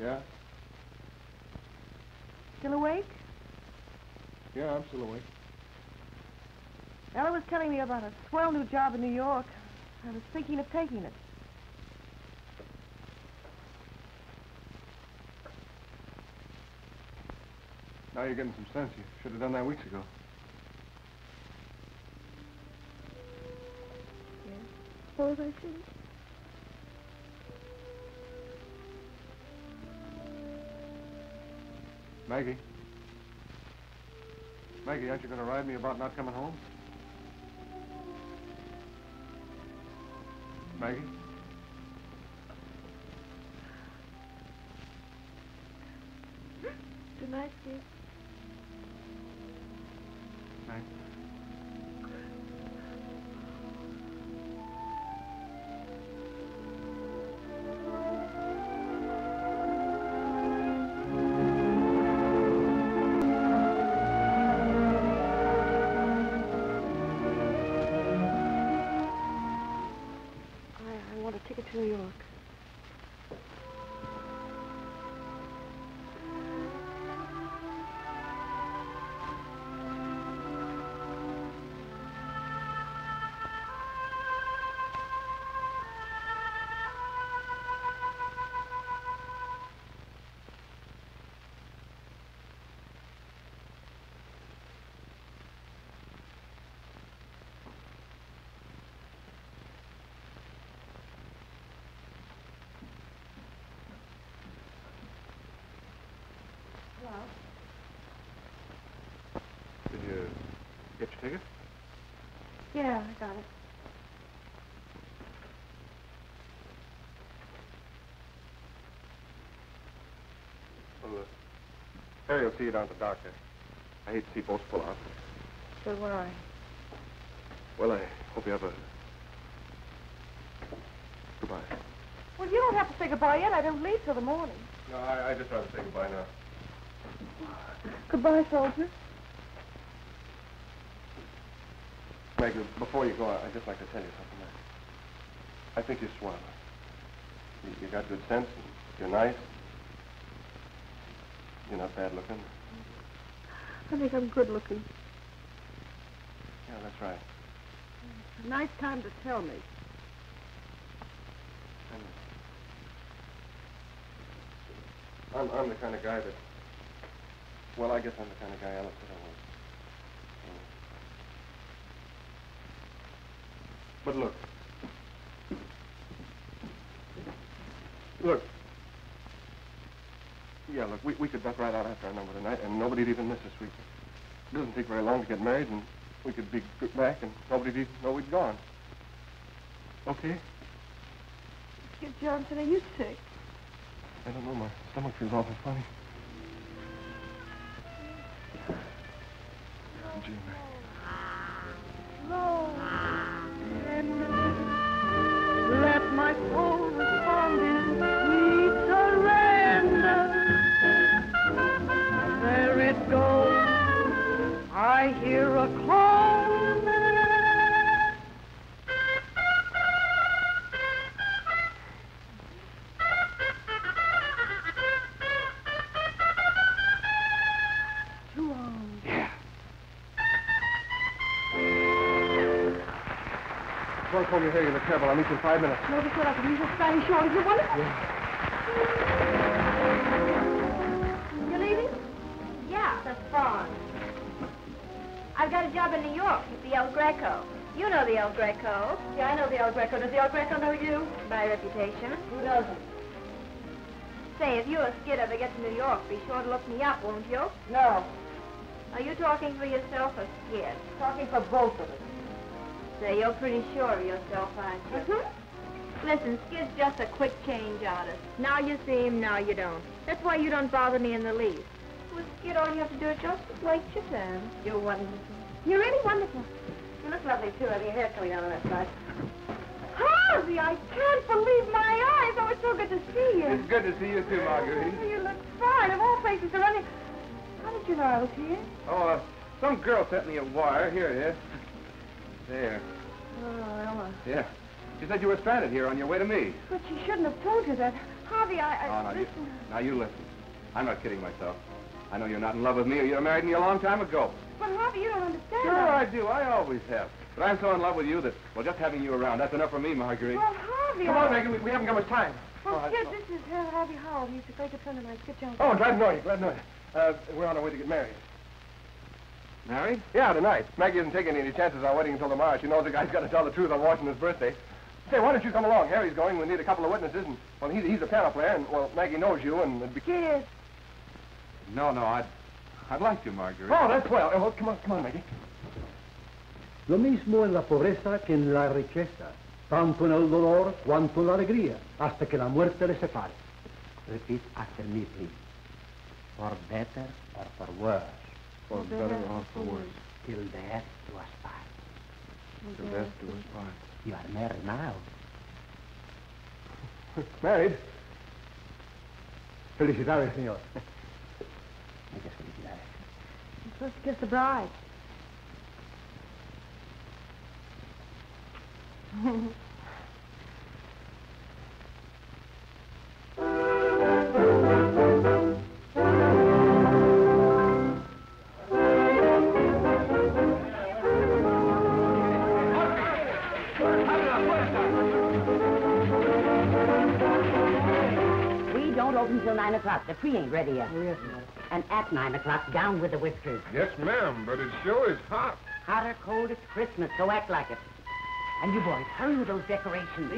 Yeah? Still awake? Yeah, I'm still awake. Ella was telling me about a swell new job in New York. I was thinking of taking it. Now you're getting some sense. You should have done that weeks ago. Yeah? suppose I should. Maggie. Maggie, aren't you going to ride me about not coming home? Maggie? Good night, Steve. Night. Did you get your ticket? Yeah, I got it. Well, Harry will see you down at the doctor. I hate to see boats pull out. So why? Well, I hope you have a... goodbye. Well, you don't have to say goodbye yet. I don't leave till the morning. No, I just rather say goodbye now. Goodbye, soldier. Maggie, before you go, I'd just like to tell you something. I think you're swell. You got good sense. You're nice. You're not bad looking. I think I'm good looking. Yeah, that's right. It's a nice time to tell me. I'm the kind of guy that... Well, I guess I'm the kind of guy Alice said I was. But look. Look. Yeah, look, we could duck right out after our number tonight, and nobody'd even miss us. It doesn't take very long to get married, and we could be back, and nobody'd even know we'd gone. Okay? Skid Johnson, are you sick? I don't know. My stomach feels awful funny. Jimmy. Lord, let my soul respond in sweet surrender. There it goes. I hear a call. Your hair in the cab. I'll meet you in 5 minutes. No, just what I can use a Spanish short. Is it wonderful? Yeah. You're leaving? Yeah, that's fine. I've got a job in New York at the El Greco. You know the El Greco. Yeah, I know the El Greco. Does the El Greco know you? By reputation. Who doesn't? Say, if you or Skid ever get to New York, be sure to look me up, won't you? No. Are you talking for yourself or Skid? Talking for both of us. You're pretty sure of yourself, aren't you? Mm-hmm. Listen, Skid's just a quick change artist. Now you see him, now you don't. That's why you don't bother me in the least. With Skid, all you have to do is just wait your turn. You're wonderful. You're really wonderful. You look lovely, too. I mean, your hair coming down on that side. Harvey, I can't believe my eyes. Oh, it's so good to see you. It's good to see you, too, Marguerite. Oh, you look fine. Of all places to run in. How did you know I was here? Oh, some girl sent me a wire. Here it is. There. Oh, Ella. Yeah. She said you were stranded here on your way to me. But she shouldn't have told you that. Harvey, I... Oh, now you listen. I'm not kidding myself. I know you're not in love with me or you'd have married me a long time ago. But, Harvey, you don't understand. Sure, I do. I always have. But I'm so in love with you that, well, just having you around, that's enough for me, Marguerite. Well, Harvey... Come on, Maggie, we haven't got much time. Well, Skid, this is Harvey Howell. He's a great friend of mine. Skid Johnson. Oh, glad to know you. Glad to know you. We're on our way to get married. Married? Yeah, tonight. Maggie isn't taking any chances on waiting until tomorrow. She knows the guy's got to tell the truth on Washington's birthday. Say, why don't you come along? Harry's going. We need a couple of witnesses. And, well, he's a piano player, and, well, Maggie knows you, and it'd be... Yes. No, I'd like to, Marguerite. Oh, that's well. Well, come on, Maggie. Lo mismo en la pobreza que en la riqueza, tanto en el dolor cuanto en la alegría, hasta que la muerte les separe. Repeat after me, please. For better or for worse? For better or for worse. Till death do us part. Till death do us part. You are married now. Married? Felicidades, señor. Muchas felicidades. You're supposed to kiss the bride. We don't open till 9 o'clock. The tree ain't ready yet. Yes, ma'am. And at 9 o'clock, down with the whiskers. Yes, ma'am, but it sure is hot. Hot or cold, it's Christmas, so act like it. And you boys, hurry with those decorations.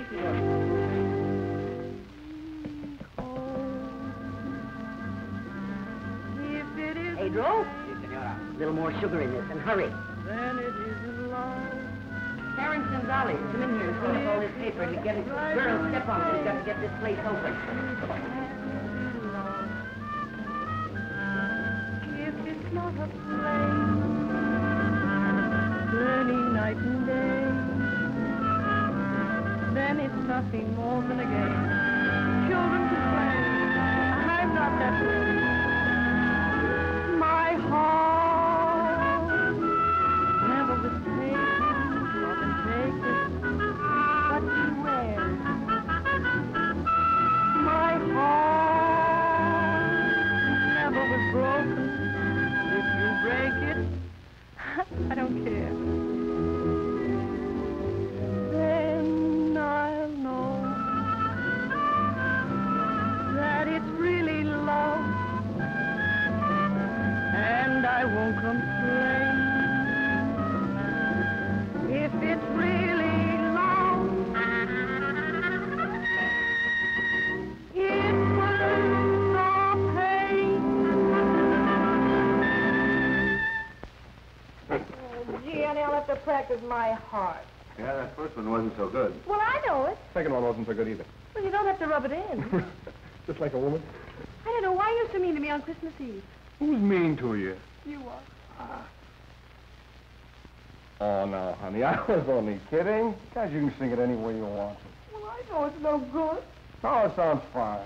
Pedro? Yes, senora. A little more sugar in this, and hurry. Then it is love. Terrence and Dolly, come in here and fill up all this paper to get it. Girls, step on it. We've got to get this place open. If it's not a flame, burning night and day, then it's nothing more than a game. Children to friends, I'm not that fool. My heart never was taken or been taken, but beware. My heart never was broken. If you break it, I don't care. I won't complain if it's really long. It was all pain. Oh, gee, I'll have to practice my heart. Yeah, that first one wasn't so good. Well, I know it. Second one wasn't so good either. Well, you don't have to rub it in. Just like a woman. I don't know why you're so mean to me on Christmas Eve. Who's mean to you? You are. Oh, no, honey, I was only kidding. Guys, you can sing it any way you want to. Well, I know it's no good. Oh, it sounds fine.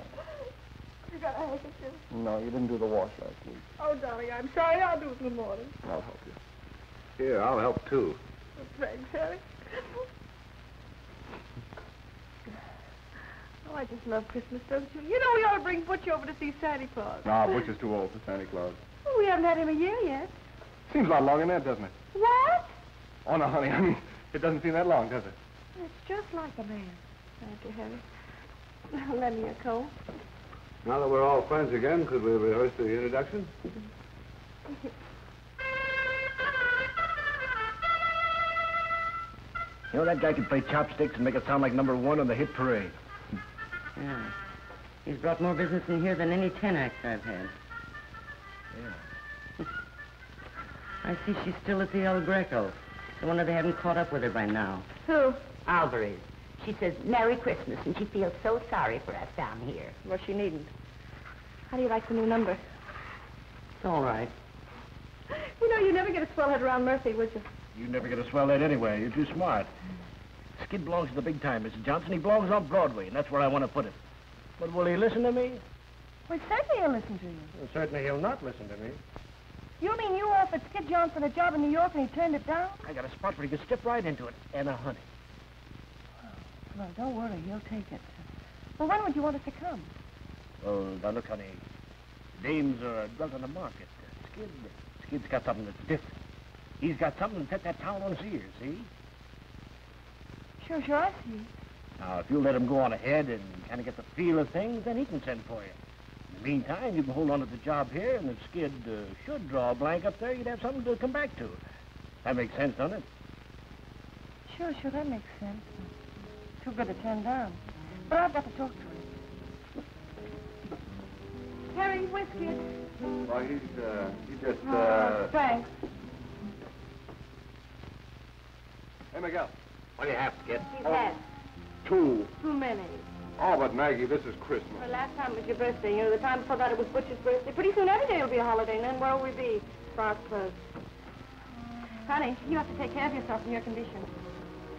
You got a handkerchief? No, you didn't do the wash last week. Oh, darling, I'm sorry. I'll do it in the morning. I'll help you. Here, I'll help, too. Oh, thanks, Harry. Oh, I just love Christmas, don't you? You know, we ought to bring Butch over to see Santa Claus. No, Butch is too old for Santa Claus. Well, we haven't had him a year yet. Seems a lot longer than that, doesn't it? What? Oh, no, honey, I mean, it doesn't seem that long, does it? It's just like a man. Thank you, Harry. Lend me a coat. Now that we're all friends again, could we rehearse the introduction? You know, that guy could play chopsticks and make it sound like number one on the hit parade. Yeah. He's brought more business in here than any 10 acts I've had. Yeah. I see she's still at the El Greco. I wonder they haven't caught up with her by now. Who? Alvarez. She says, Merry Christmas, and she feels so sorry for us down here. Well, she needn't. How do you like the new number? It's all right. You know, you never get a swellhead around Murphy, would you? You never get a swellhead anyway. You're too smart. Skid belongs to the big time, Mrs. Johnson. He belongs on Broadway, and that's where I want to put him. But will he listen to me? Well, certainly he'll listen to you. Well, certainly he'll not listen to me. You mean you offered Skid Johnson a job in New York and he turned it down? I got a spot where he could step right into it, and a honey. Well, don't worry. He'll take it. Well, when would you want us to come? Well, now look, honey. Dames are a drug on the market. Skid's got something that's different. He's got something that's set that town on its ears, see? Sure, I see. Now, if you let him go on ahead and kind of get the feel of things, then he can send for you. In the meantime, you can hold on to the job here, and if Skid should draw a blank up there, you'd have something to come back to. That makes sense, doesn't it? Sure, that makes sense. too good to turn down. But I've got to talk to him. Harry, whiskey. Well, he just... thanks. Hey, Miguel. What do you have, Skid? He's had. Two. Too many. Oh, but Maggie, this is Christmas. Well, last time was your birthday. You know, the time before that it was Butch's birthday. Pretty soon every day will be a holiday, and then where'll we be? Frost clothes. Honey, you have to take care of yourself and your condition.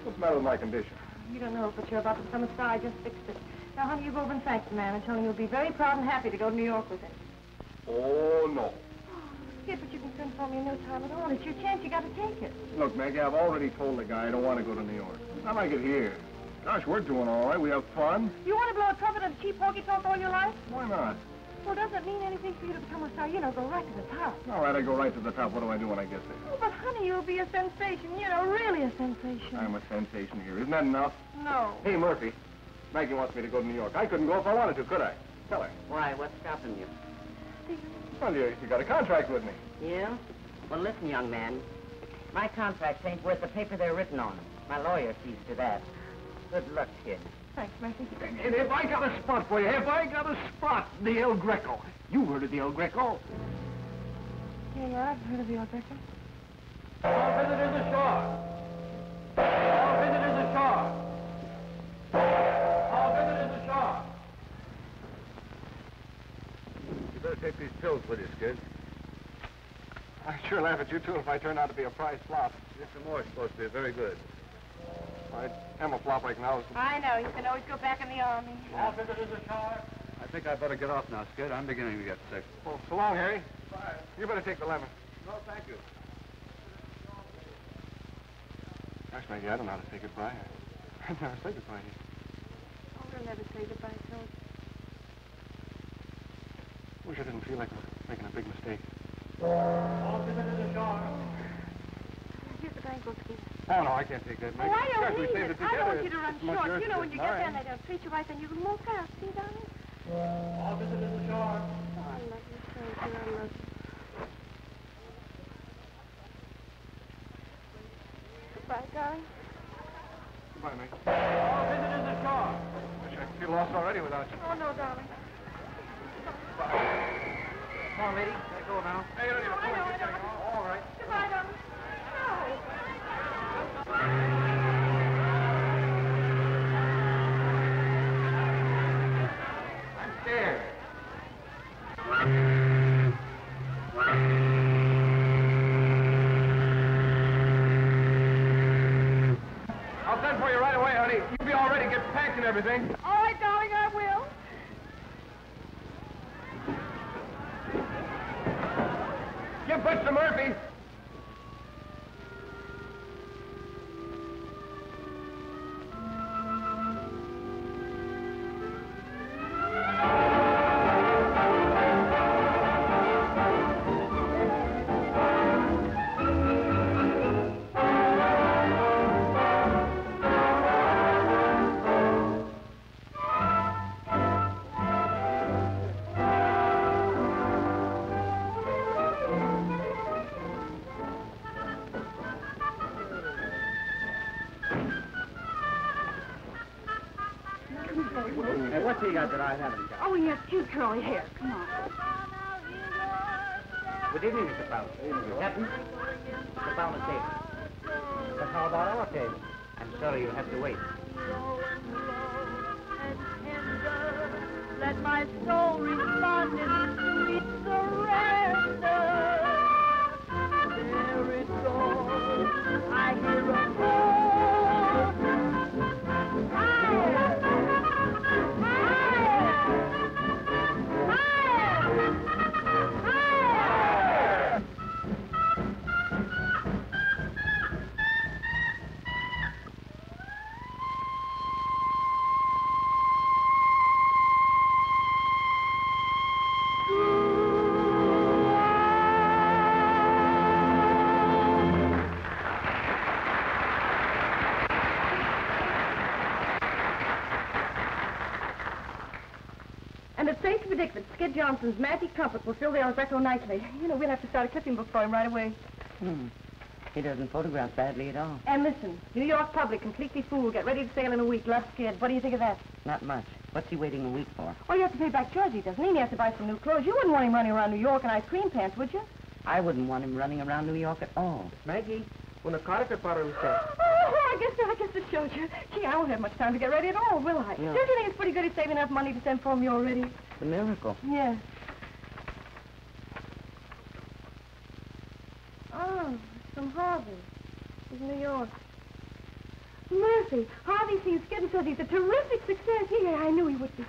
What's the matter with my condition? You don't know, but you're about to summer star. I just fixed it. Now, honey, you go over and thank the man and tell him you'll be very proud and happy to go to New York with him. Oh, no. Yeah, but you can send for me in no time at all. It's your chance. You got to take it. Look, Maggie, I've already told the guy I don't want to go to New York. I like it here. Gosh, we're doing all right. We have fun. You want to blow a trumpet and cheap hokey talk all your life? Why not? Well, doesn't it mean anything for you to become a star? You know, go right to the top. All right, I go right to the top. What do I do when I get there? Oh, but, honey, you'll be a sensation. You know, really a sensation. I'm a sensation here. Isn't that enough? No. Hey, Murphy, Maggie wants me to go to New York. I couldn't go if I wanted to, could I? Tell her. Why, what's stopping you? Well, you got a contract with me. Yeah? Well, listen, young man. My contracts ain't worth the paper they're written on. My lawyer sees to that. Good luck, kid. Thanks, Murphy. And if I got a spot for you, if I got a spot, the El Greco. You heard of the El Greco? Yeah, I've heard of the El Greco. All visitors ashore. All visitors ashore. All visitors ashore. You better take these pills with you, Skid. I'd sure laugh at you, too, if I turned out to be a prize flop. Mr. Moore's supposed to be very good. I am a flop like now. I know. You can always go back in the army. All visitors are showered. I think I'd better get off now, Skid. I'm beginning to get sick. Well, so long, Harry. Bye. You better take the lemon. No, thank you. Gosh, Maggie, I don't know how to say goodbye. I never say goodbye here. Oh, we'll never say goodbye, Phil. Wish I didn't feel like making a big mistake. All visitors are showered. Here's the bank book, Skid. Oh, no, I can't take that, Maggie. Oh, I don't need it. I don't want you to run short. You know, when you get there and they don't treat you right, then you can walk out. See, darling? All visitors are short. Oh, I love you, thank you. I love you. Goodbye, darling. Goodbye, Maggie. All visitors are short. I wish I could feel lost already without you. Oh, no, darling. Goodbye. Come on, lady. Gotta go now. Hey, you don't need a phone. I know, I know. All right. Goodbye, darling. I'm scared. I'll send for you right away, honey. You'll be all ready to get packed and everything. All right, darling, I will. Give Butch to Murphy. Oh, yes, you curly hair. Come on. Good evening, Mr. Powell. Captain, Mr. Powell is safe. But how about our table? I'm sorry, you'll have to wait. Slow and low and tender, let my soul respond in sweet surrender. There it goes, I hear a call. Skid Johnson's magic trumpet will fill the El Greco nightly. You know, we'll have to start a clipping book for him right away. Hmm. He doesn't photograph badly at all. And listen, New York public, completely fooled. Get ready to sail in a week. Love Skid. What do you think of that? Not much. What's he waiting a week for? Oh, you have to pay back Georgie, doesn't he? He has to buy some new clothes. You wouldn't want him running around New York in ice cream pants, would you? I wouldn't want him running around New York at all. Maggie, una cara que para usted. Oh, I guess it shows you. Gee, I won't have much time to get ready at all, will I? No. Don't you think it's pretty good he's saving enough money to send for me already? It's a miracle. Yes. Oh, it's from Harvey. It's New York. Murphy, Harvey's seen Skid and says he's a terrific success. Yeah, I knew he would be.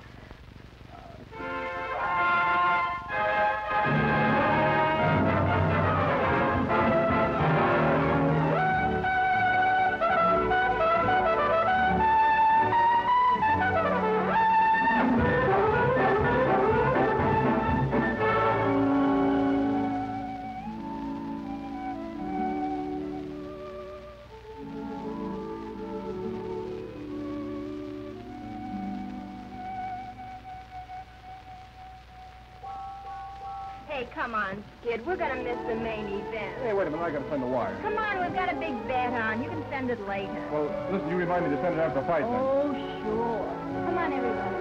Hey, come on, Skid. We're going to miss the main event. Hey, wait a minute. I got to send the wire. Come on. We've got a big bet on. You can send it later. Well, listen, you remind me to send it after a fight, then. Oh, sure. Come on, everyone.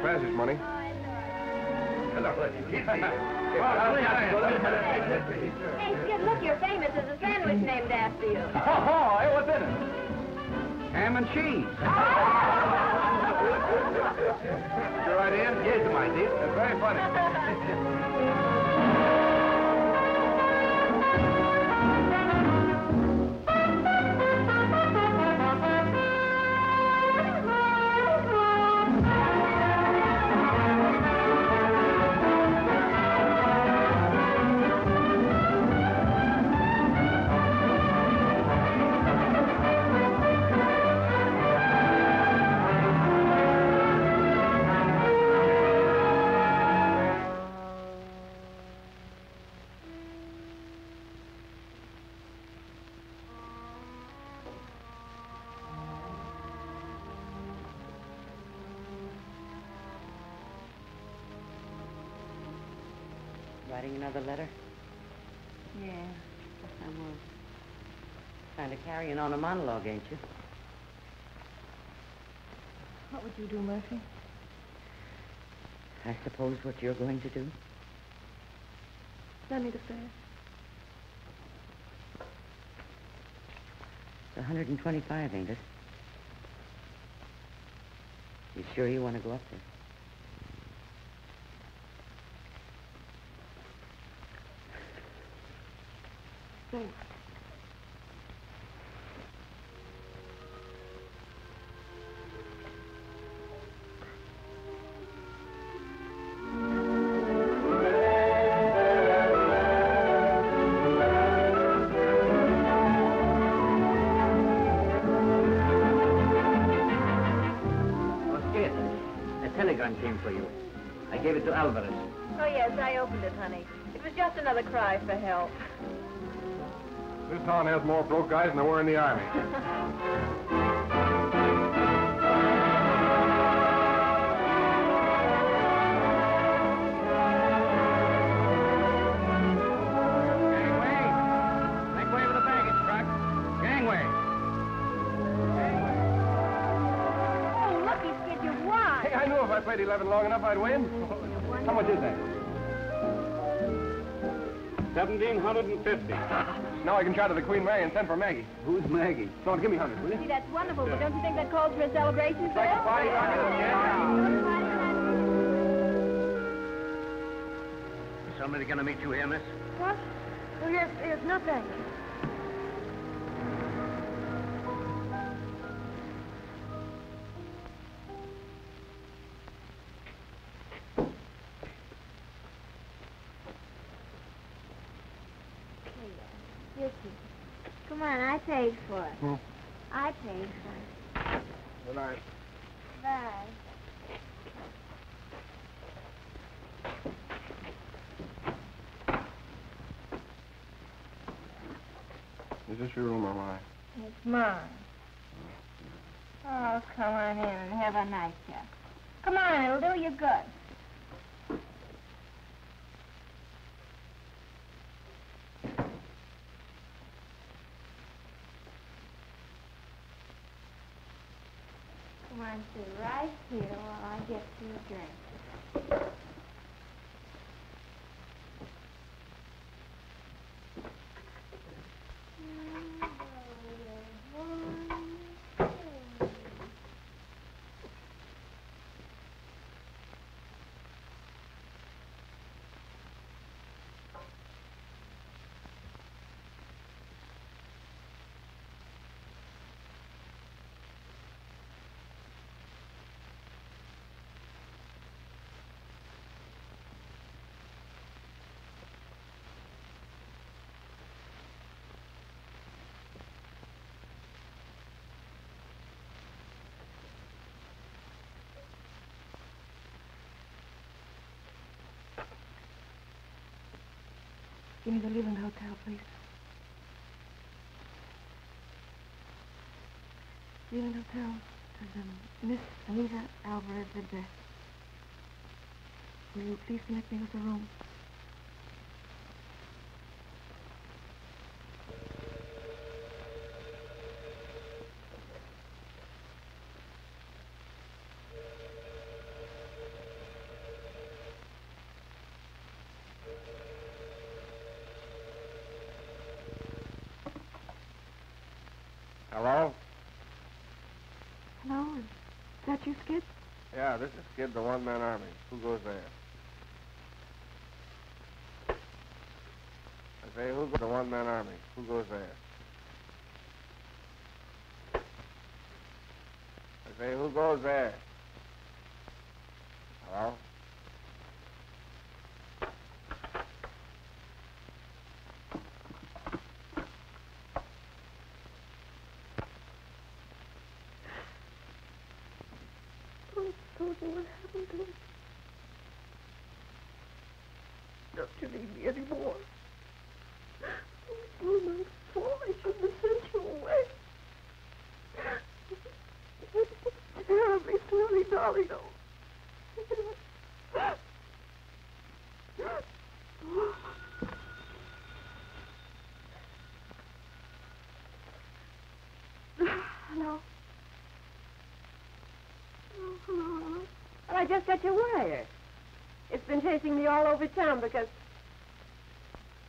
Passage money. Hello, hey, Skid, look, you're famous. There's a sandwich named after you. Oh, hey, what's in it? Ham and cheese. Your idea? Yes, my dear. That's very funny. Writing another letter? Yeah, I was. Kind of carrying on a monologue, ain't you? What would you do, Murphy? I suppose what you're going to do. Let me decide. It's 125, ain't it? You sure you want to go up there? Thanks. Skid, a telegram came for you. I gave it to Alvarez. Oh, yes, I opened it, honey. It was just another cry for help. This town has more broke guys than there were in the army. Gangway! Make way for the baggage truck. Gangway! Gangway! Oh, looky, Skid, you won! Hey, I knew if I played 11 long enough, I'd win. How much is that? 1750. Now I can shout to the Queen Mary and send for Maggie. Who's Maggie? Don't give me 100, will you? See, that's wonderful, but don't you think that calls for a celebration, Phil? Like a party rocket again. Is somebody going to meet you here, miss? What? Oh, yes, no thanks. I paid for it. Hmm? I paid for it. Good night. Bye. this your room or mine? It's mine. Oh, come on in and have a nightcap. Come on, it'll do you good. Come on, sit right here while I get you a drink. Give me the Leland Hotel, please. Leland Hotel to the Miss Anita Alvarez address. Will you please connect me with the room? Hello? Hello? Is that you, Skid? Yeah, this is Skid, the one-man army. Who goes there? I say, who goes the one-man army? Who goes there? I say, who goes there? Hello? I just got your wire. It's been chasing me all over town because...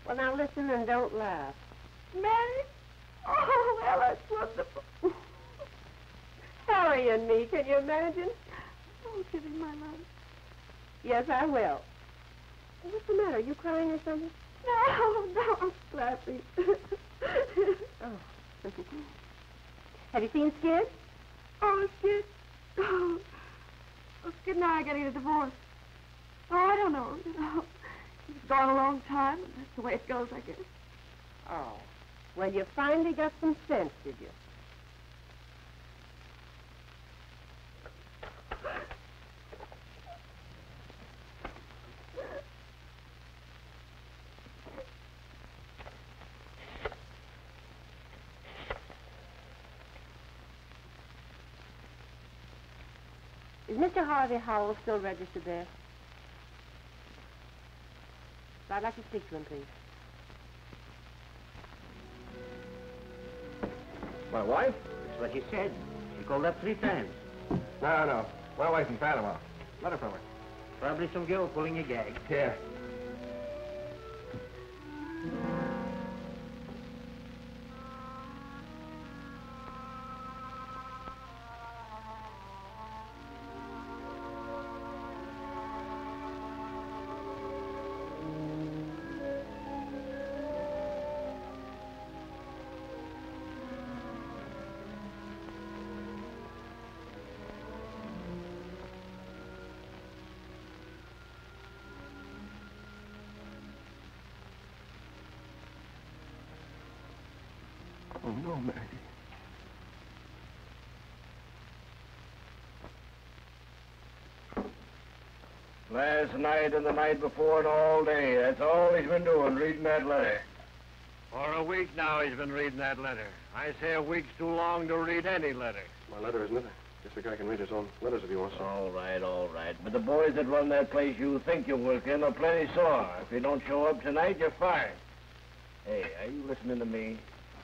Well, now listen and don't laugh. Mary? Oh, well, that's wonderful. Harry and me, can you imagine? Oh, give me my love. Yes, I will. What's the matter? Are you crying or something? No, I'm laughing. Oh. Have you seen Skid? Oh, Skid. Oh. Skid and I are getting a divorce. Oh, I don't know, you know. He's gone a long time, and that's the way it goes, I guess. Oh. Well, you finally got some sense, did you? Is Mr. Harvey Howell still registered there? I'd like to speak to him, please. My wife? That's what she said. She called up 3 times. No. My wife's in Panama. Letter from her. Probably some girl pulling a gag. Yeah. Oh, no, Maggie. Last night and the night before and all day, that's all he's been doing, reading that letter. For a week now he's been reading that letter. I say a week's too long to read any letter. My letter isn't it? Guess the guy can read his own letters if he wants to. All right. But the boys that run that place you think you work in are plenty sore. If you don't show up tonight, you're fired. Hey, are you listening to me?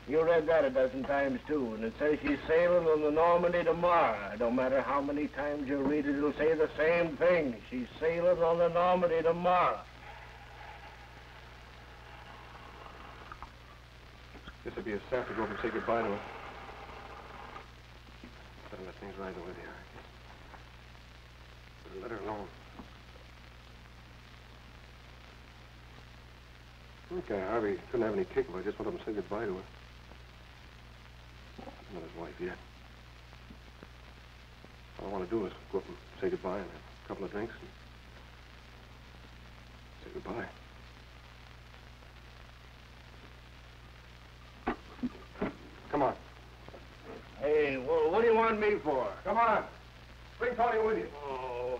You read that a dozen times, too, and it says she's sailing on the Normandy tomorrow. It don't matter how many times you read it, it'll say the same thing. She's sailing on the Normandy tomorrow. This would be a sap to go up and say goodbye to her. Better let things ride over there, I guess. Let her alone. Okay, Harvey couldn't have any kick if I just went up and said goodbye to her. I'm not his wife yet. All I want to do is go up and say goodbye and have a couple of drinks and say goodbye. Come on. Hey, well, what do you want me for? Come on. Bring Tony with you. Oh.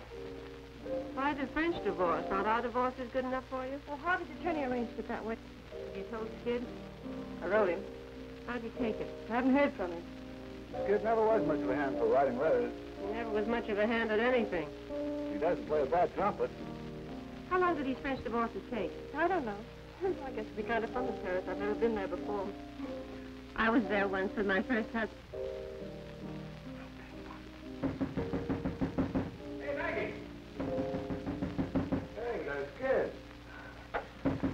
Why the French divorce? Aren't our divorces good enough for you? Well, how did the attorney arrange it that way? You told Skid? I wrote him. How'd you take it? I haven't heard from him. Skid never was much of a hand for writing letters. He never was much of a hand at anything. He doesn't play a bad trumpet. How long do these French divorces take? I don't know. I guess it'd be kind of fun to Paris. I've never been there before. I was there once with my first husband. Hey, Maggie! Hey, those kids.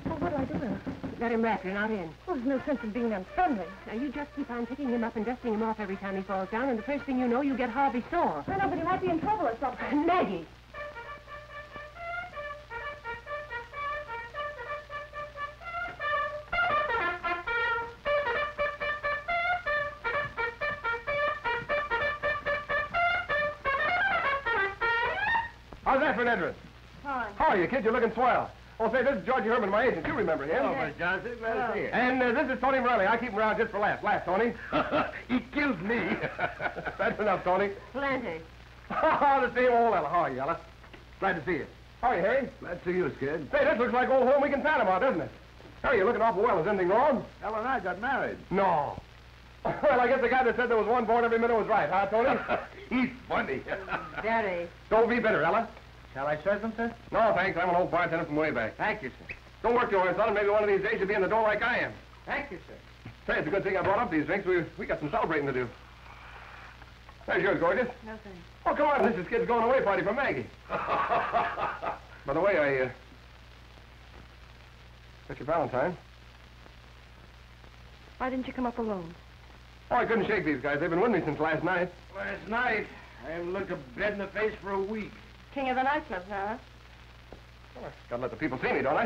Well, what do I do with him? Let him back. You're not in. Well, there's no sense in being unfriendly. Now, you just keep on picking him up and dusting him off every time he falls down, and the first thing you know, you get Harvey sore. I know, but he might be in trouble or something. Maggie! Hi. How are you, kid? You're looking swell. Oh, say, this is Georgie Herman, my agent. You remember him. Hello, Mr. Johnson. Glad to see you. And this is Tony Riley. I keep him around just for laughs. Laugh, Tony. He kills me. That's enough, Tony. Plenty. The same old Ella. How are you, Ella? Glad to see you. How are you, Harry? Glad to see you, Skid. Say, this looks like old home week in Panama, doesn't it? Harry, you're looking awful well. Is anything wrong? Ella and I got married. No. Well, I guess the guy that said there was one born every minute was right, huh, Tony? He's funny. Very. Don't be bitter, Ella. Shall I serve them, sir? No, thanks. I'm an old bartender from way back. Thank you, sir. Don't work your hands on, and maybe one of these days you'll be in the door like I am. Thank you, sir. Say, it's a good thing I brought up these drinks. We got some celebrating to do. There's yours, gorgeous. No, thanks. Oh, come on. This is Kid's going away party for Maggie. By the way, I got your valentine. Why didn't you come up alone? Oh, I couldn't shake these guys. They've been with me since last night. Last night? I haven't looked a bed in the face for a week. King of the night club, huh? Well, I gotta let the people see me, don't I?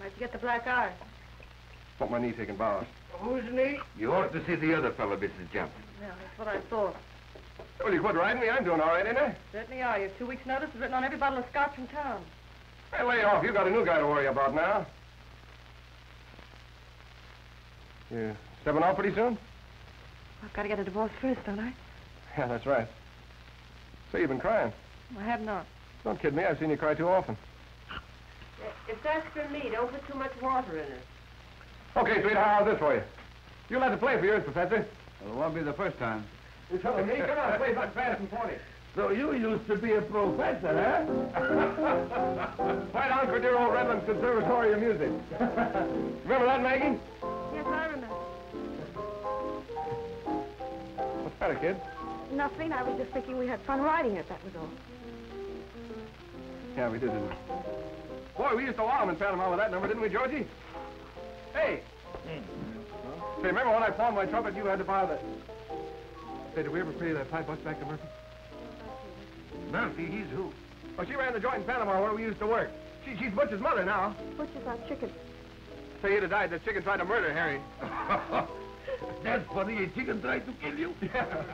Might you get the black eye? Want my knee taken, Bowers. Whose knee? You ought to see the other fellow, Mrs. Johnson. Yeah, that's what I thought. Well, you quit riding me. I'm doing all right, ain't I? Certainly are. You have 2 weeks' notice written on every bottle of scotch in town. Hey, lay off. You got a new guy to worry about now. You're stepping out pretty soon? I've got to get a divorce first, don't I? Yeah, that's right. So you've been crying. I have not. Don't kid me. I've seen you cry too often. If that's for me, don't put too much water in it. Okay, sweetheart, how's this for you? You'll have to play for yours, Professor. Well, it won't be the first time. You're telling me? Come on, play about fast and forty. So you used to be a professor, huh? Right on for dear old Redlands Conservatory of Music. Remember that, Maggie? Yes, I remember. What's the matter, kid? Nothing. I was just thinking we had fun riding it, that was all. Yeah, we did, didn't we? Boy, we used to wow him in Panama with that number, didn't we, Georgie? Hey! Say, remember when I pawned my trumpet, you had to borrow that... Say, did we ever pay that $5 back to Murphy? Murphy? He's who? Oh, she ran the joint in Panama where we used to work. She's Butch's mother now. Butch is our chicken. Say, you'd have died. That chicken tried to murder Harry. That's funny. A chicken tried to kill you? Yeah.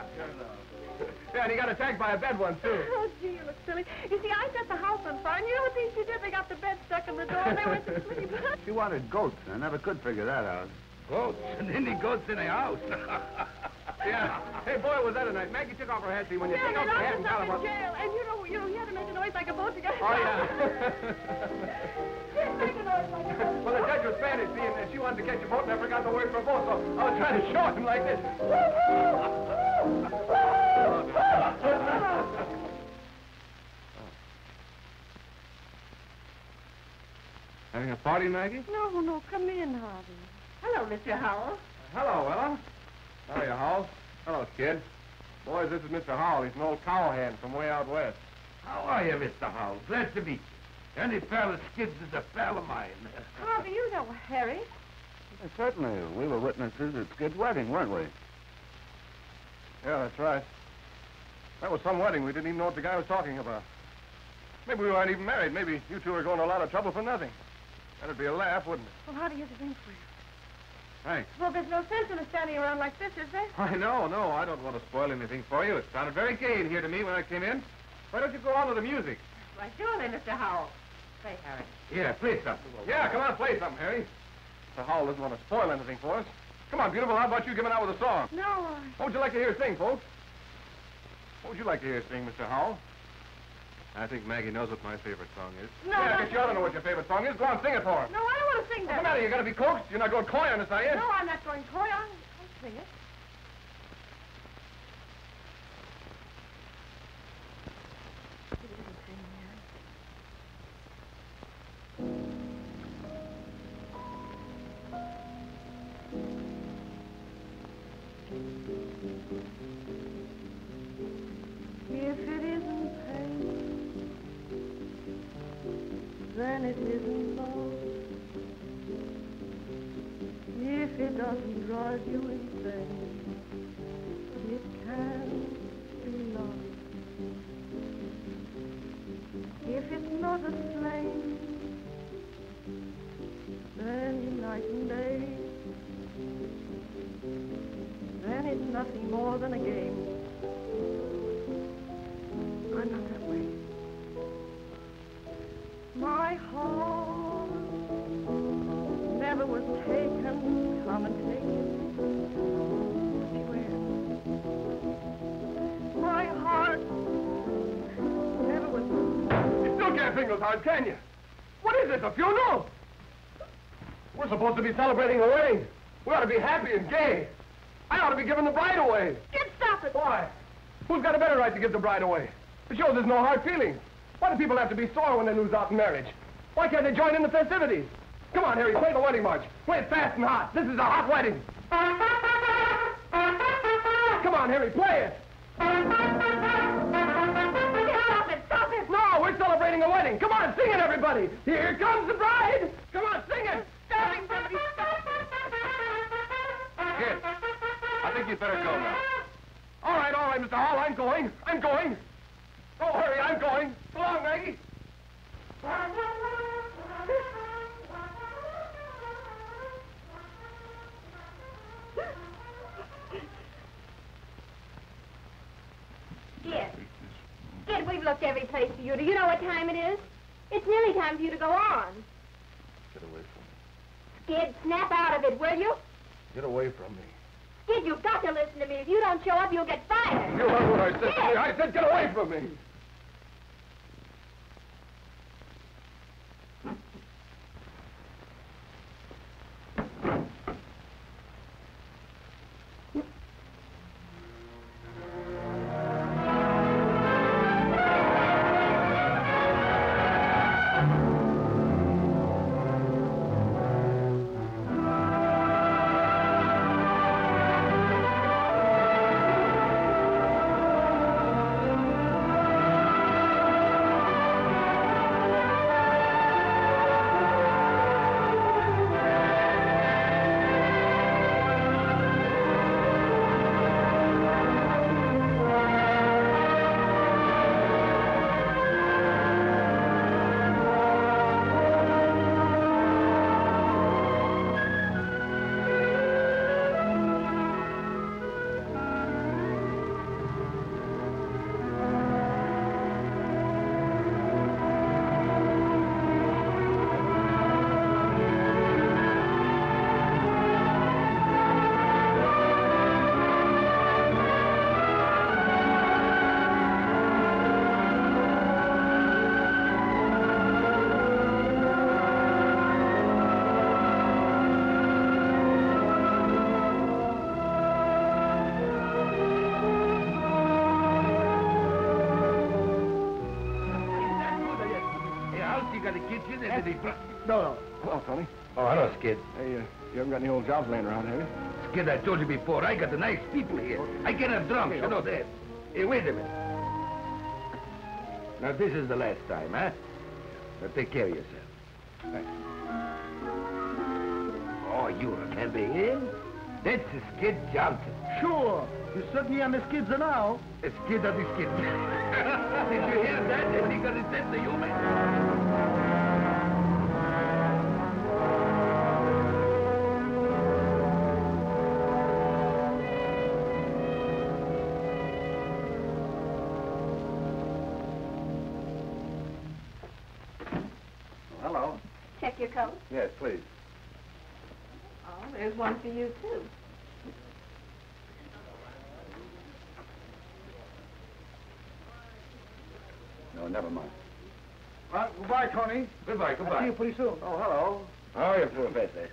Yeah, and he got attacked by a bed once, too. Oh, gee, you look silly. You see, I set the house on fire, and you know what these two did? They got the bed stuck in the door, and they went to sleep. She wanted goats, and I never could figure that out. Goats? And any goats in the house? Yeah. Hey, boy, was that a night. Maggie took off her hattie when you took off her hat and got him up. Jail. And you know, he had to make a noise like a boat to get him out. Oh, yeah. He had to make a noise like a boat. Well, the judge was Spanish, see, and she wanted to catch a boat, and I forgot. out the way for both of them. I was trying to show him like this. Having a party, Maggie? No. Come in, Harvey. Hello, Mr. Howell. Hello, Ella. How are you, Howell? Hello, kid. Boys, this is Mr. Howell. He's an old cowhand from way out west. How are you, Mr. Howell? Glad to meet you. Any pal of Skid's is a pal of mine. Harvey, you know Harry. Certainly. We were witnesses at Skid's wedding, weren't we? Yeah, that's right. That was some wedding. We didn't even know what the guy was talking about. Maybe we weren't even married. Maybe you two were going to a lot of trouble for nothing. That'd be a laugh, wouldn't it? Well, how do you think for you? Thanks. Well, there's no sense in us standing around like this, is there? Why, no. I don't want to spoil anything for you. It sounded very gay in here to me when I came in. Why don't you go on with the music? Why, surely, Mr. Howell. Play, Harry. Yeah, play something. Yeah, come on, play something, Harry. Mr. Howell doesn't want to spoil anything for us. Come on, beautiful, how about you giving out with a song? No, What would you like to hear sing, folks? What would you like to hear sing, Mr. Howell? I think Maggie knows what my favorite song is. No, yeah, I guess you ought to know what your favorite song is. Go on, sing it for her. No, I don't want to sing that. What's the matter? You're going to be coaxed? You're not going coy on us, are you? No, I'm not going coy on. I'll sing it. Then it isn't love. If it doesn't drive you insane, it can be love. If it's not a flame, then night and day, then it's nothing more than a game. I'm not that way. My home never was taken. Come and take it. Beware. My heart never was. You still can't sing those hard, can you? What is this, a funeral? We're supposed to be celebrating a wedding. We ought to be happy and gay. I ought to be giving the bride away. Stop it. Why? Who's got a better right to give the bride away? It shows there's no hard feelings. Why do people have to be sore when they lose out in marriage? Why can't they join in the festivities? Come on, Harry, play the wedding march. Play it fast and hot. This is a hot wedding. Come on, Harry, play it. Stop it. No, we're celebrating a wedding. Come on, sing it, everybody. Here comes the bride. Come on, sing it. Stop it, Murphy, stop it. Kid, I think you'd better go now. All right, Mr. Hall, I'm going. Oh, hurry, I'm going. So long, Maggie. Skid, we've looked every place for you. Do you know what time it is? It's nearly time for you to go on. Get away from me. Skid, snap out of it, will you? Get away from me. Skid, you've got to listen to me. If you don't show up, you'll get fired. You heard what I said to you. I said get away from me. No, no. Come on, Tony. Oh, hello, Skid. Hey, you haven't got any old jobs laying around, have you? Skid, I told you before, I got the nice people here. I can have drums, you know that. Hey, wait a minute. Now, this is the last time, huh? Now, take care of yourself. Thanks. Oh, you remember him? That's Skid Johnson. Sure. You certainly are the Skids now. A Skid of the Skid. Did you hear that? I think I said to you, man. Your coat? Yes, please. Oh, there's one for you, too. No, never mind. Well, goodbye, Tony. Goodbye, goodbye. I'll see you pretty soon. Oh, hello. How are you, Professor?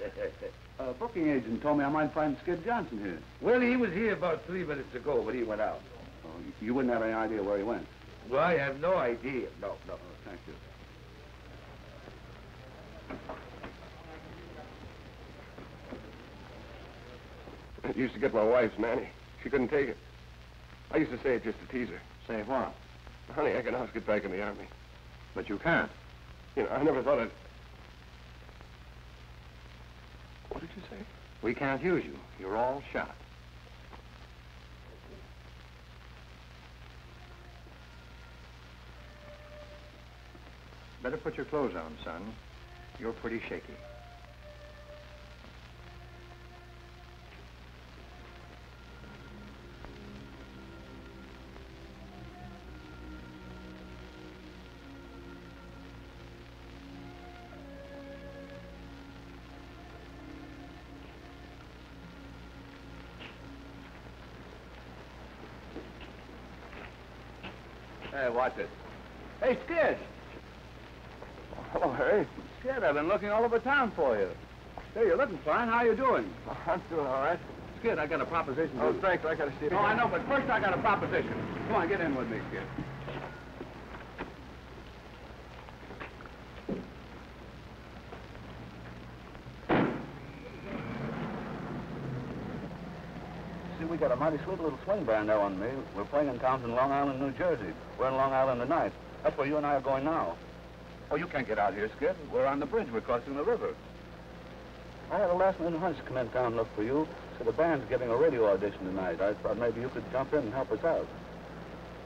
A booking agent told me I might find Skid Johnson here. Well, he was here about 3 minutes ago, but he went out. Oh, you wouldn't have any idea where he went? Well, I have no idea. No, no. Oh, thank you. It used to get my wife's nanny. She couldn't take it. I used to say it just to tease her. Say what? Honey, I can always get back in the Army. But you can't. You know, I never thought I'd... What did you say? We can't use you. You're all shot. Better put your clothes on, son. You're pretty shaky. Hey, watch it. Hey, Skid. Hello, Harry. Skid, I've been looking all over town for you. Hey, you're looking fine. How are you doing? Oh, I'm doing all right. Skid, I got a proposition. Oh, thanks. I got to see you. Oh, I know, but first I got a proposition. Come on, get in with me, Skid. We got a mighty sweet little swing band there on me. We're playing in towns in Long Island, New Jersey. We're in Long Island tonight. That's where you and I are going now. Oh, you can't get out here, Skid. We're on the bridge. We're crossing the river. I had a last-minute hunch to come in town and look for you. So the band's getting a radio audition tonight. I thought maybe you could jump in and help us out.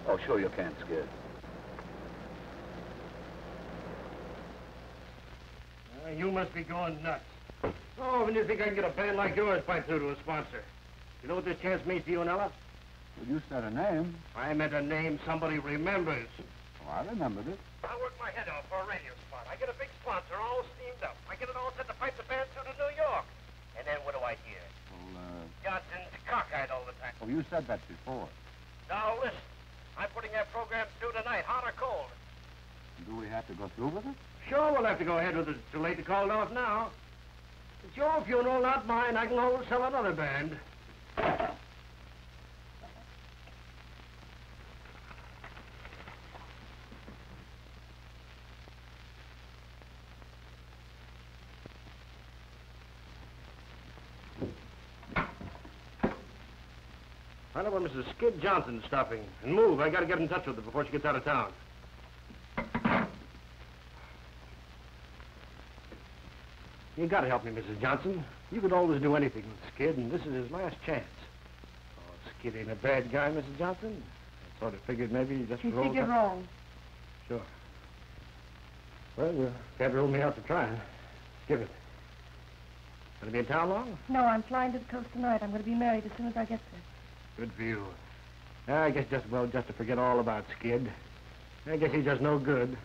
Oh, sure you can, Skid. You must be going nuts. Oh, when you think I can get a band like yours piped through to a sponsor? You know what this chance means to you, Nella? Well, you said a name. I meant a name somebody remembers. Oh, I remembered it. I work my head off for a radio spot. I get a big sponsor all steamed up. I get it all set to pipe the band through to New York. And then what do I hear? Well, Johnson's cockeyed all the time. Oh, you said that before. Now, listen. I'm putting that program through tonight, hot or cold. Do we have to go through with it? Sure, we'll have to go ahead with it. It's too late to call it off now. It's your funeral, not mine. I can wholesale another band. I know where Mrs. Skid Johnson's stopping. And move, I gotta get in touch with her before she gets out of town. You gotta help me, Mrs. Johnson. You could always do anything with Skid, and this is his last chance. Oh, Skid ain't a bad guy, Mrs. Johnson. I sort of figured maybe he just rolled up. You figured wrong. Sure. Well, you can't rule me out for trying. Give it. Gonna be in town long? No, I'm flying to the coast tonight. I'm gonna be married as soon as I get there. Good for you. I guess just to forget all about Skid. I guess he's just no good.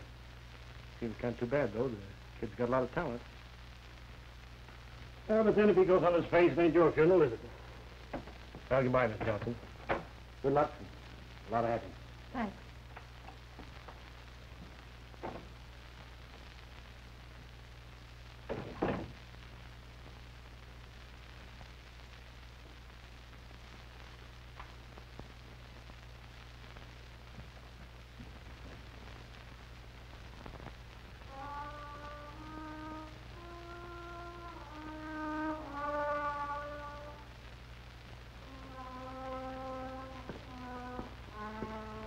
Seems kind of too bad, though. The kid's got a lot of talent. Well, but then if he goes on his face, it ain't your funeral, is it? Well, goodbye, Miss Johnson. Good luck. A lot of happiness. Thanks.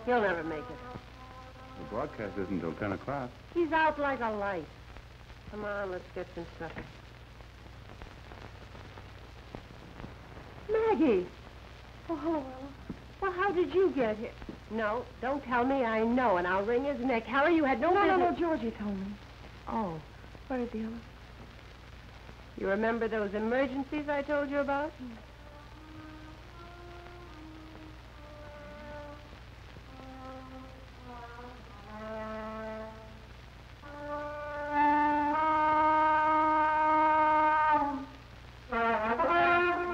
He'll never make it. The broadcast isn't until 10 o'clock. He's out like a light. Come on, let's get some supper. Maggie! Oh, hello. Well, how did you get here? No, don't tell me. I know, and I'll wring his neck. Harry, you had no business. No, Georgie told me. Oh. What a deal. You remember those emergencies I told you about? Mm.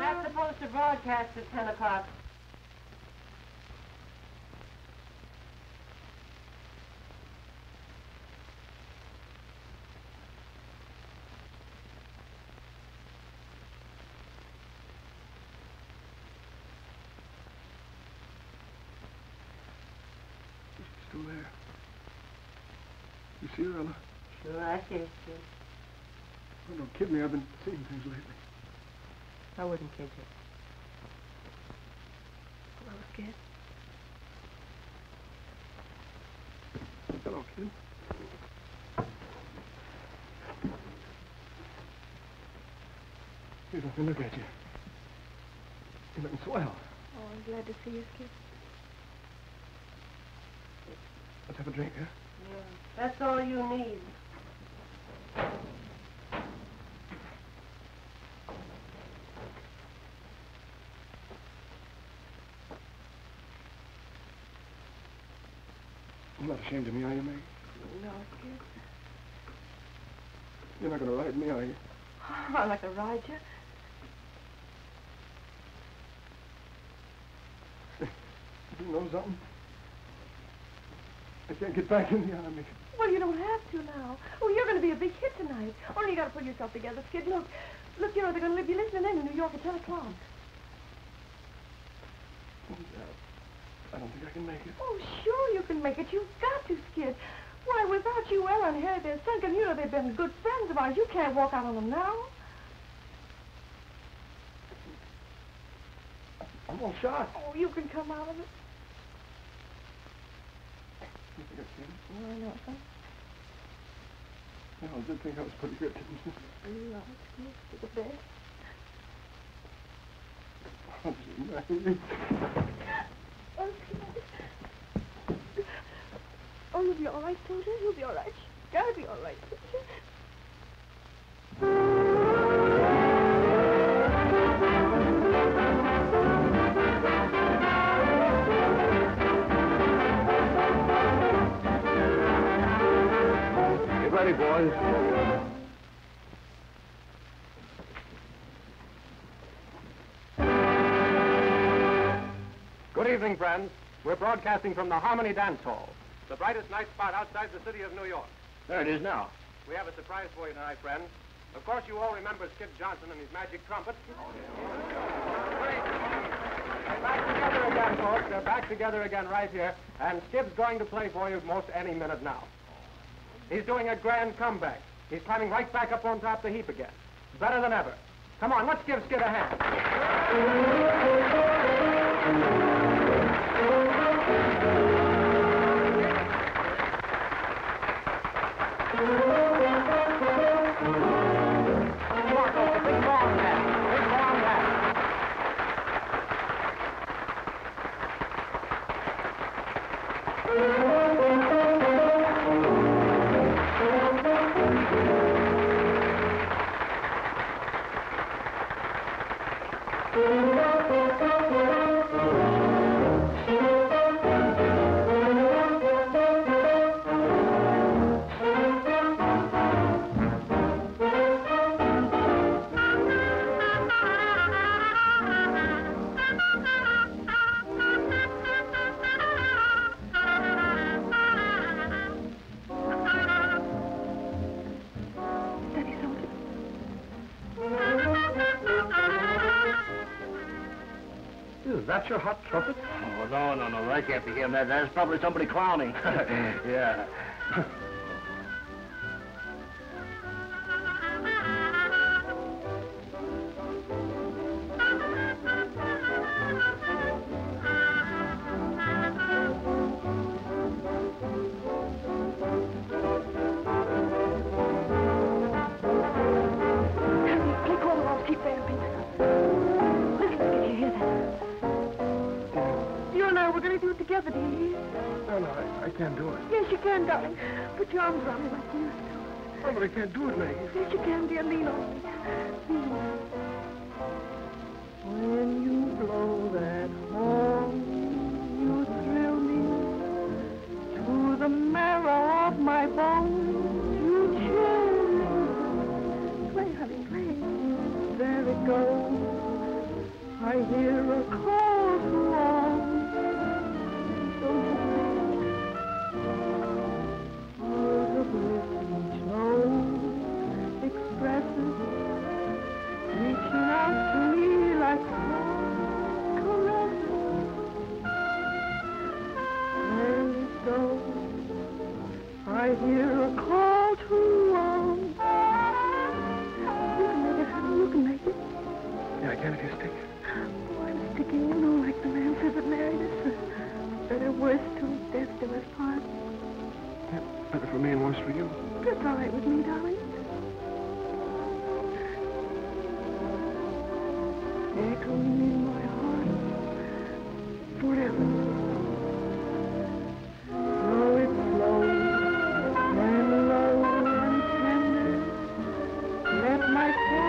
That's supposed to broadcast at 10 o'clock. See her, Ella? Sure, I see her, too. Oh, don't kid me. I've been seeing things lately. I wouldn't kid you. Hello, kid. Hello, kid. Here, let me look at you. You're looking swell. Oh, I'm glad to see you, kid. Let's have a drink, huh? Yeah, that's all you need. You're not ashamed of me, are you, Maggie? No, kid. You're not going to ride me, are you? Oh, I'd like to ride you. You know something? I can't get back in the army. Well, you don't have to now. Oh, you're going to be a big hit tonight. Only you got to put yourself together, Skid. Look, you know, they're going to be listening in New York at 10 o'clock. I don't think I can make it. Oh, sure you can make it. You've got to, Skid. Why, without you, Ella and Harry, they're sinking. You know, they've been good friends of ours. You can't walk out on them now. I'm all shot. Oh, you can come out of it. You think I can? No, I know, huh? No, I did think I was pretty good, didn't you? You lost me to the best. Oh, gee, Maggie. Oh, God. Oh, you'll be all right, soldier. You'll be all right. You've got to be all right, soldier. Boys. Good evening, friends. We're broadcasting from the Harmony Dance Hall, the brightest night spot outside the city of New York. There it is now. We have a surprise for you tonight, friends. Of course, you all remember Skid Johnson and his magic trumpet. Oh, yeah. They're back together again right here, and Skid's going to play for you most any minute now. He's doing a grand comeback. He's climbing right back up on top of the heap again. Better than ever. Come on, let's give Skid a hand. That's your hot trumpet? Oh, no, I can't be hearing that. That's probably somebody clowning. Yeah. can't do it. Yes, you can, darling. Put your arms around me like you used to. Oh, but I can't do it, Maggie. Yes, you can, dear. Lean on me. Lean on me. When you blow that horn, you thrill me to the marrow of my bones. You chill me. Play, honey, play. There it goes. I hear a call to all. I hear a call to you. You can make it, honey. You can make it. Yeah, I can't just stick it. Oh, I'm sticking, you know, like the man said that married us. Better, worse till death do us part. Yeah, better for me and worse for you. That's all right with me, darling. Echoing in my heart forever. My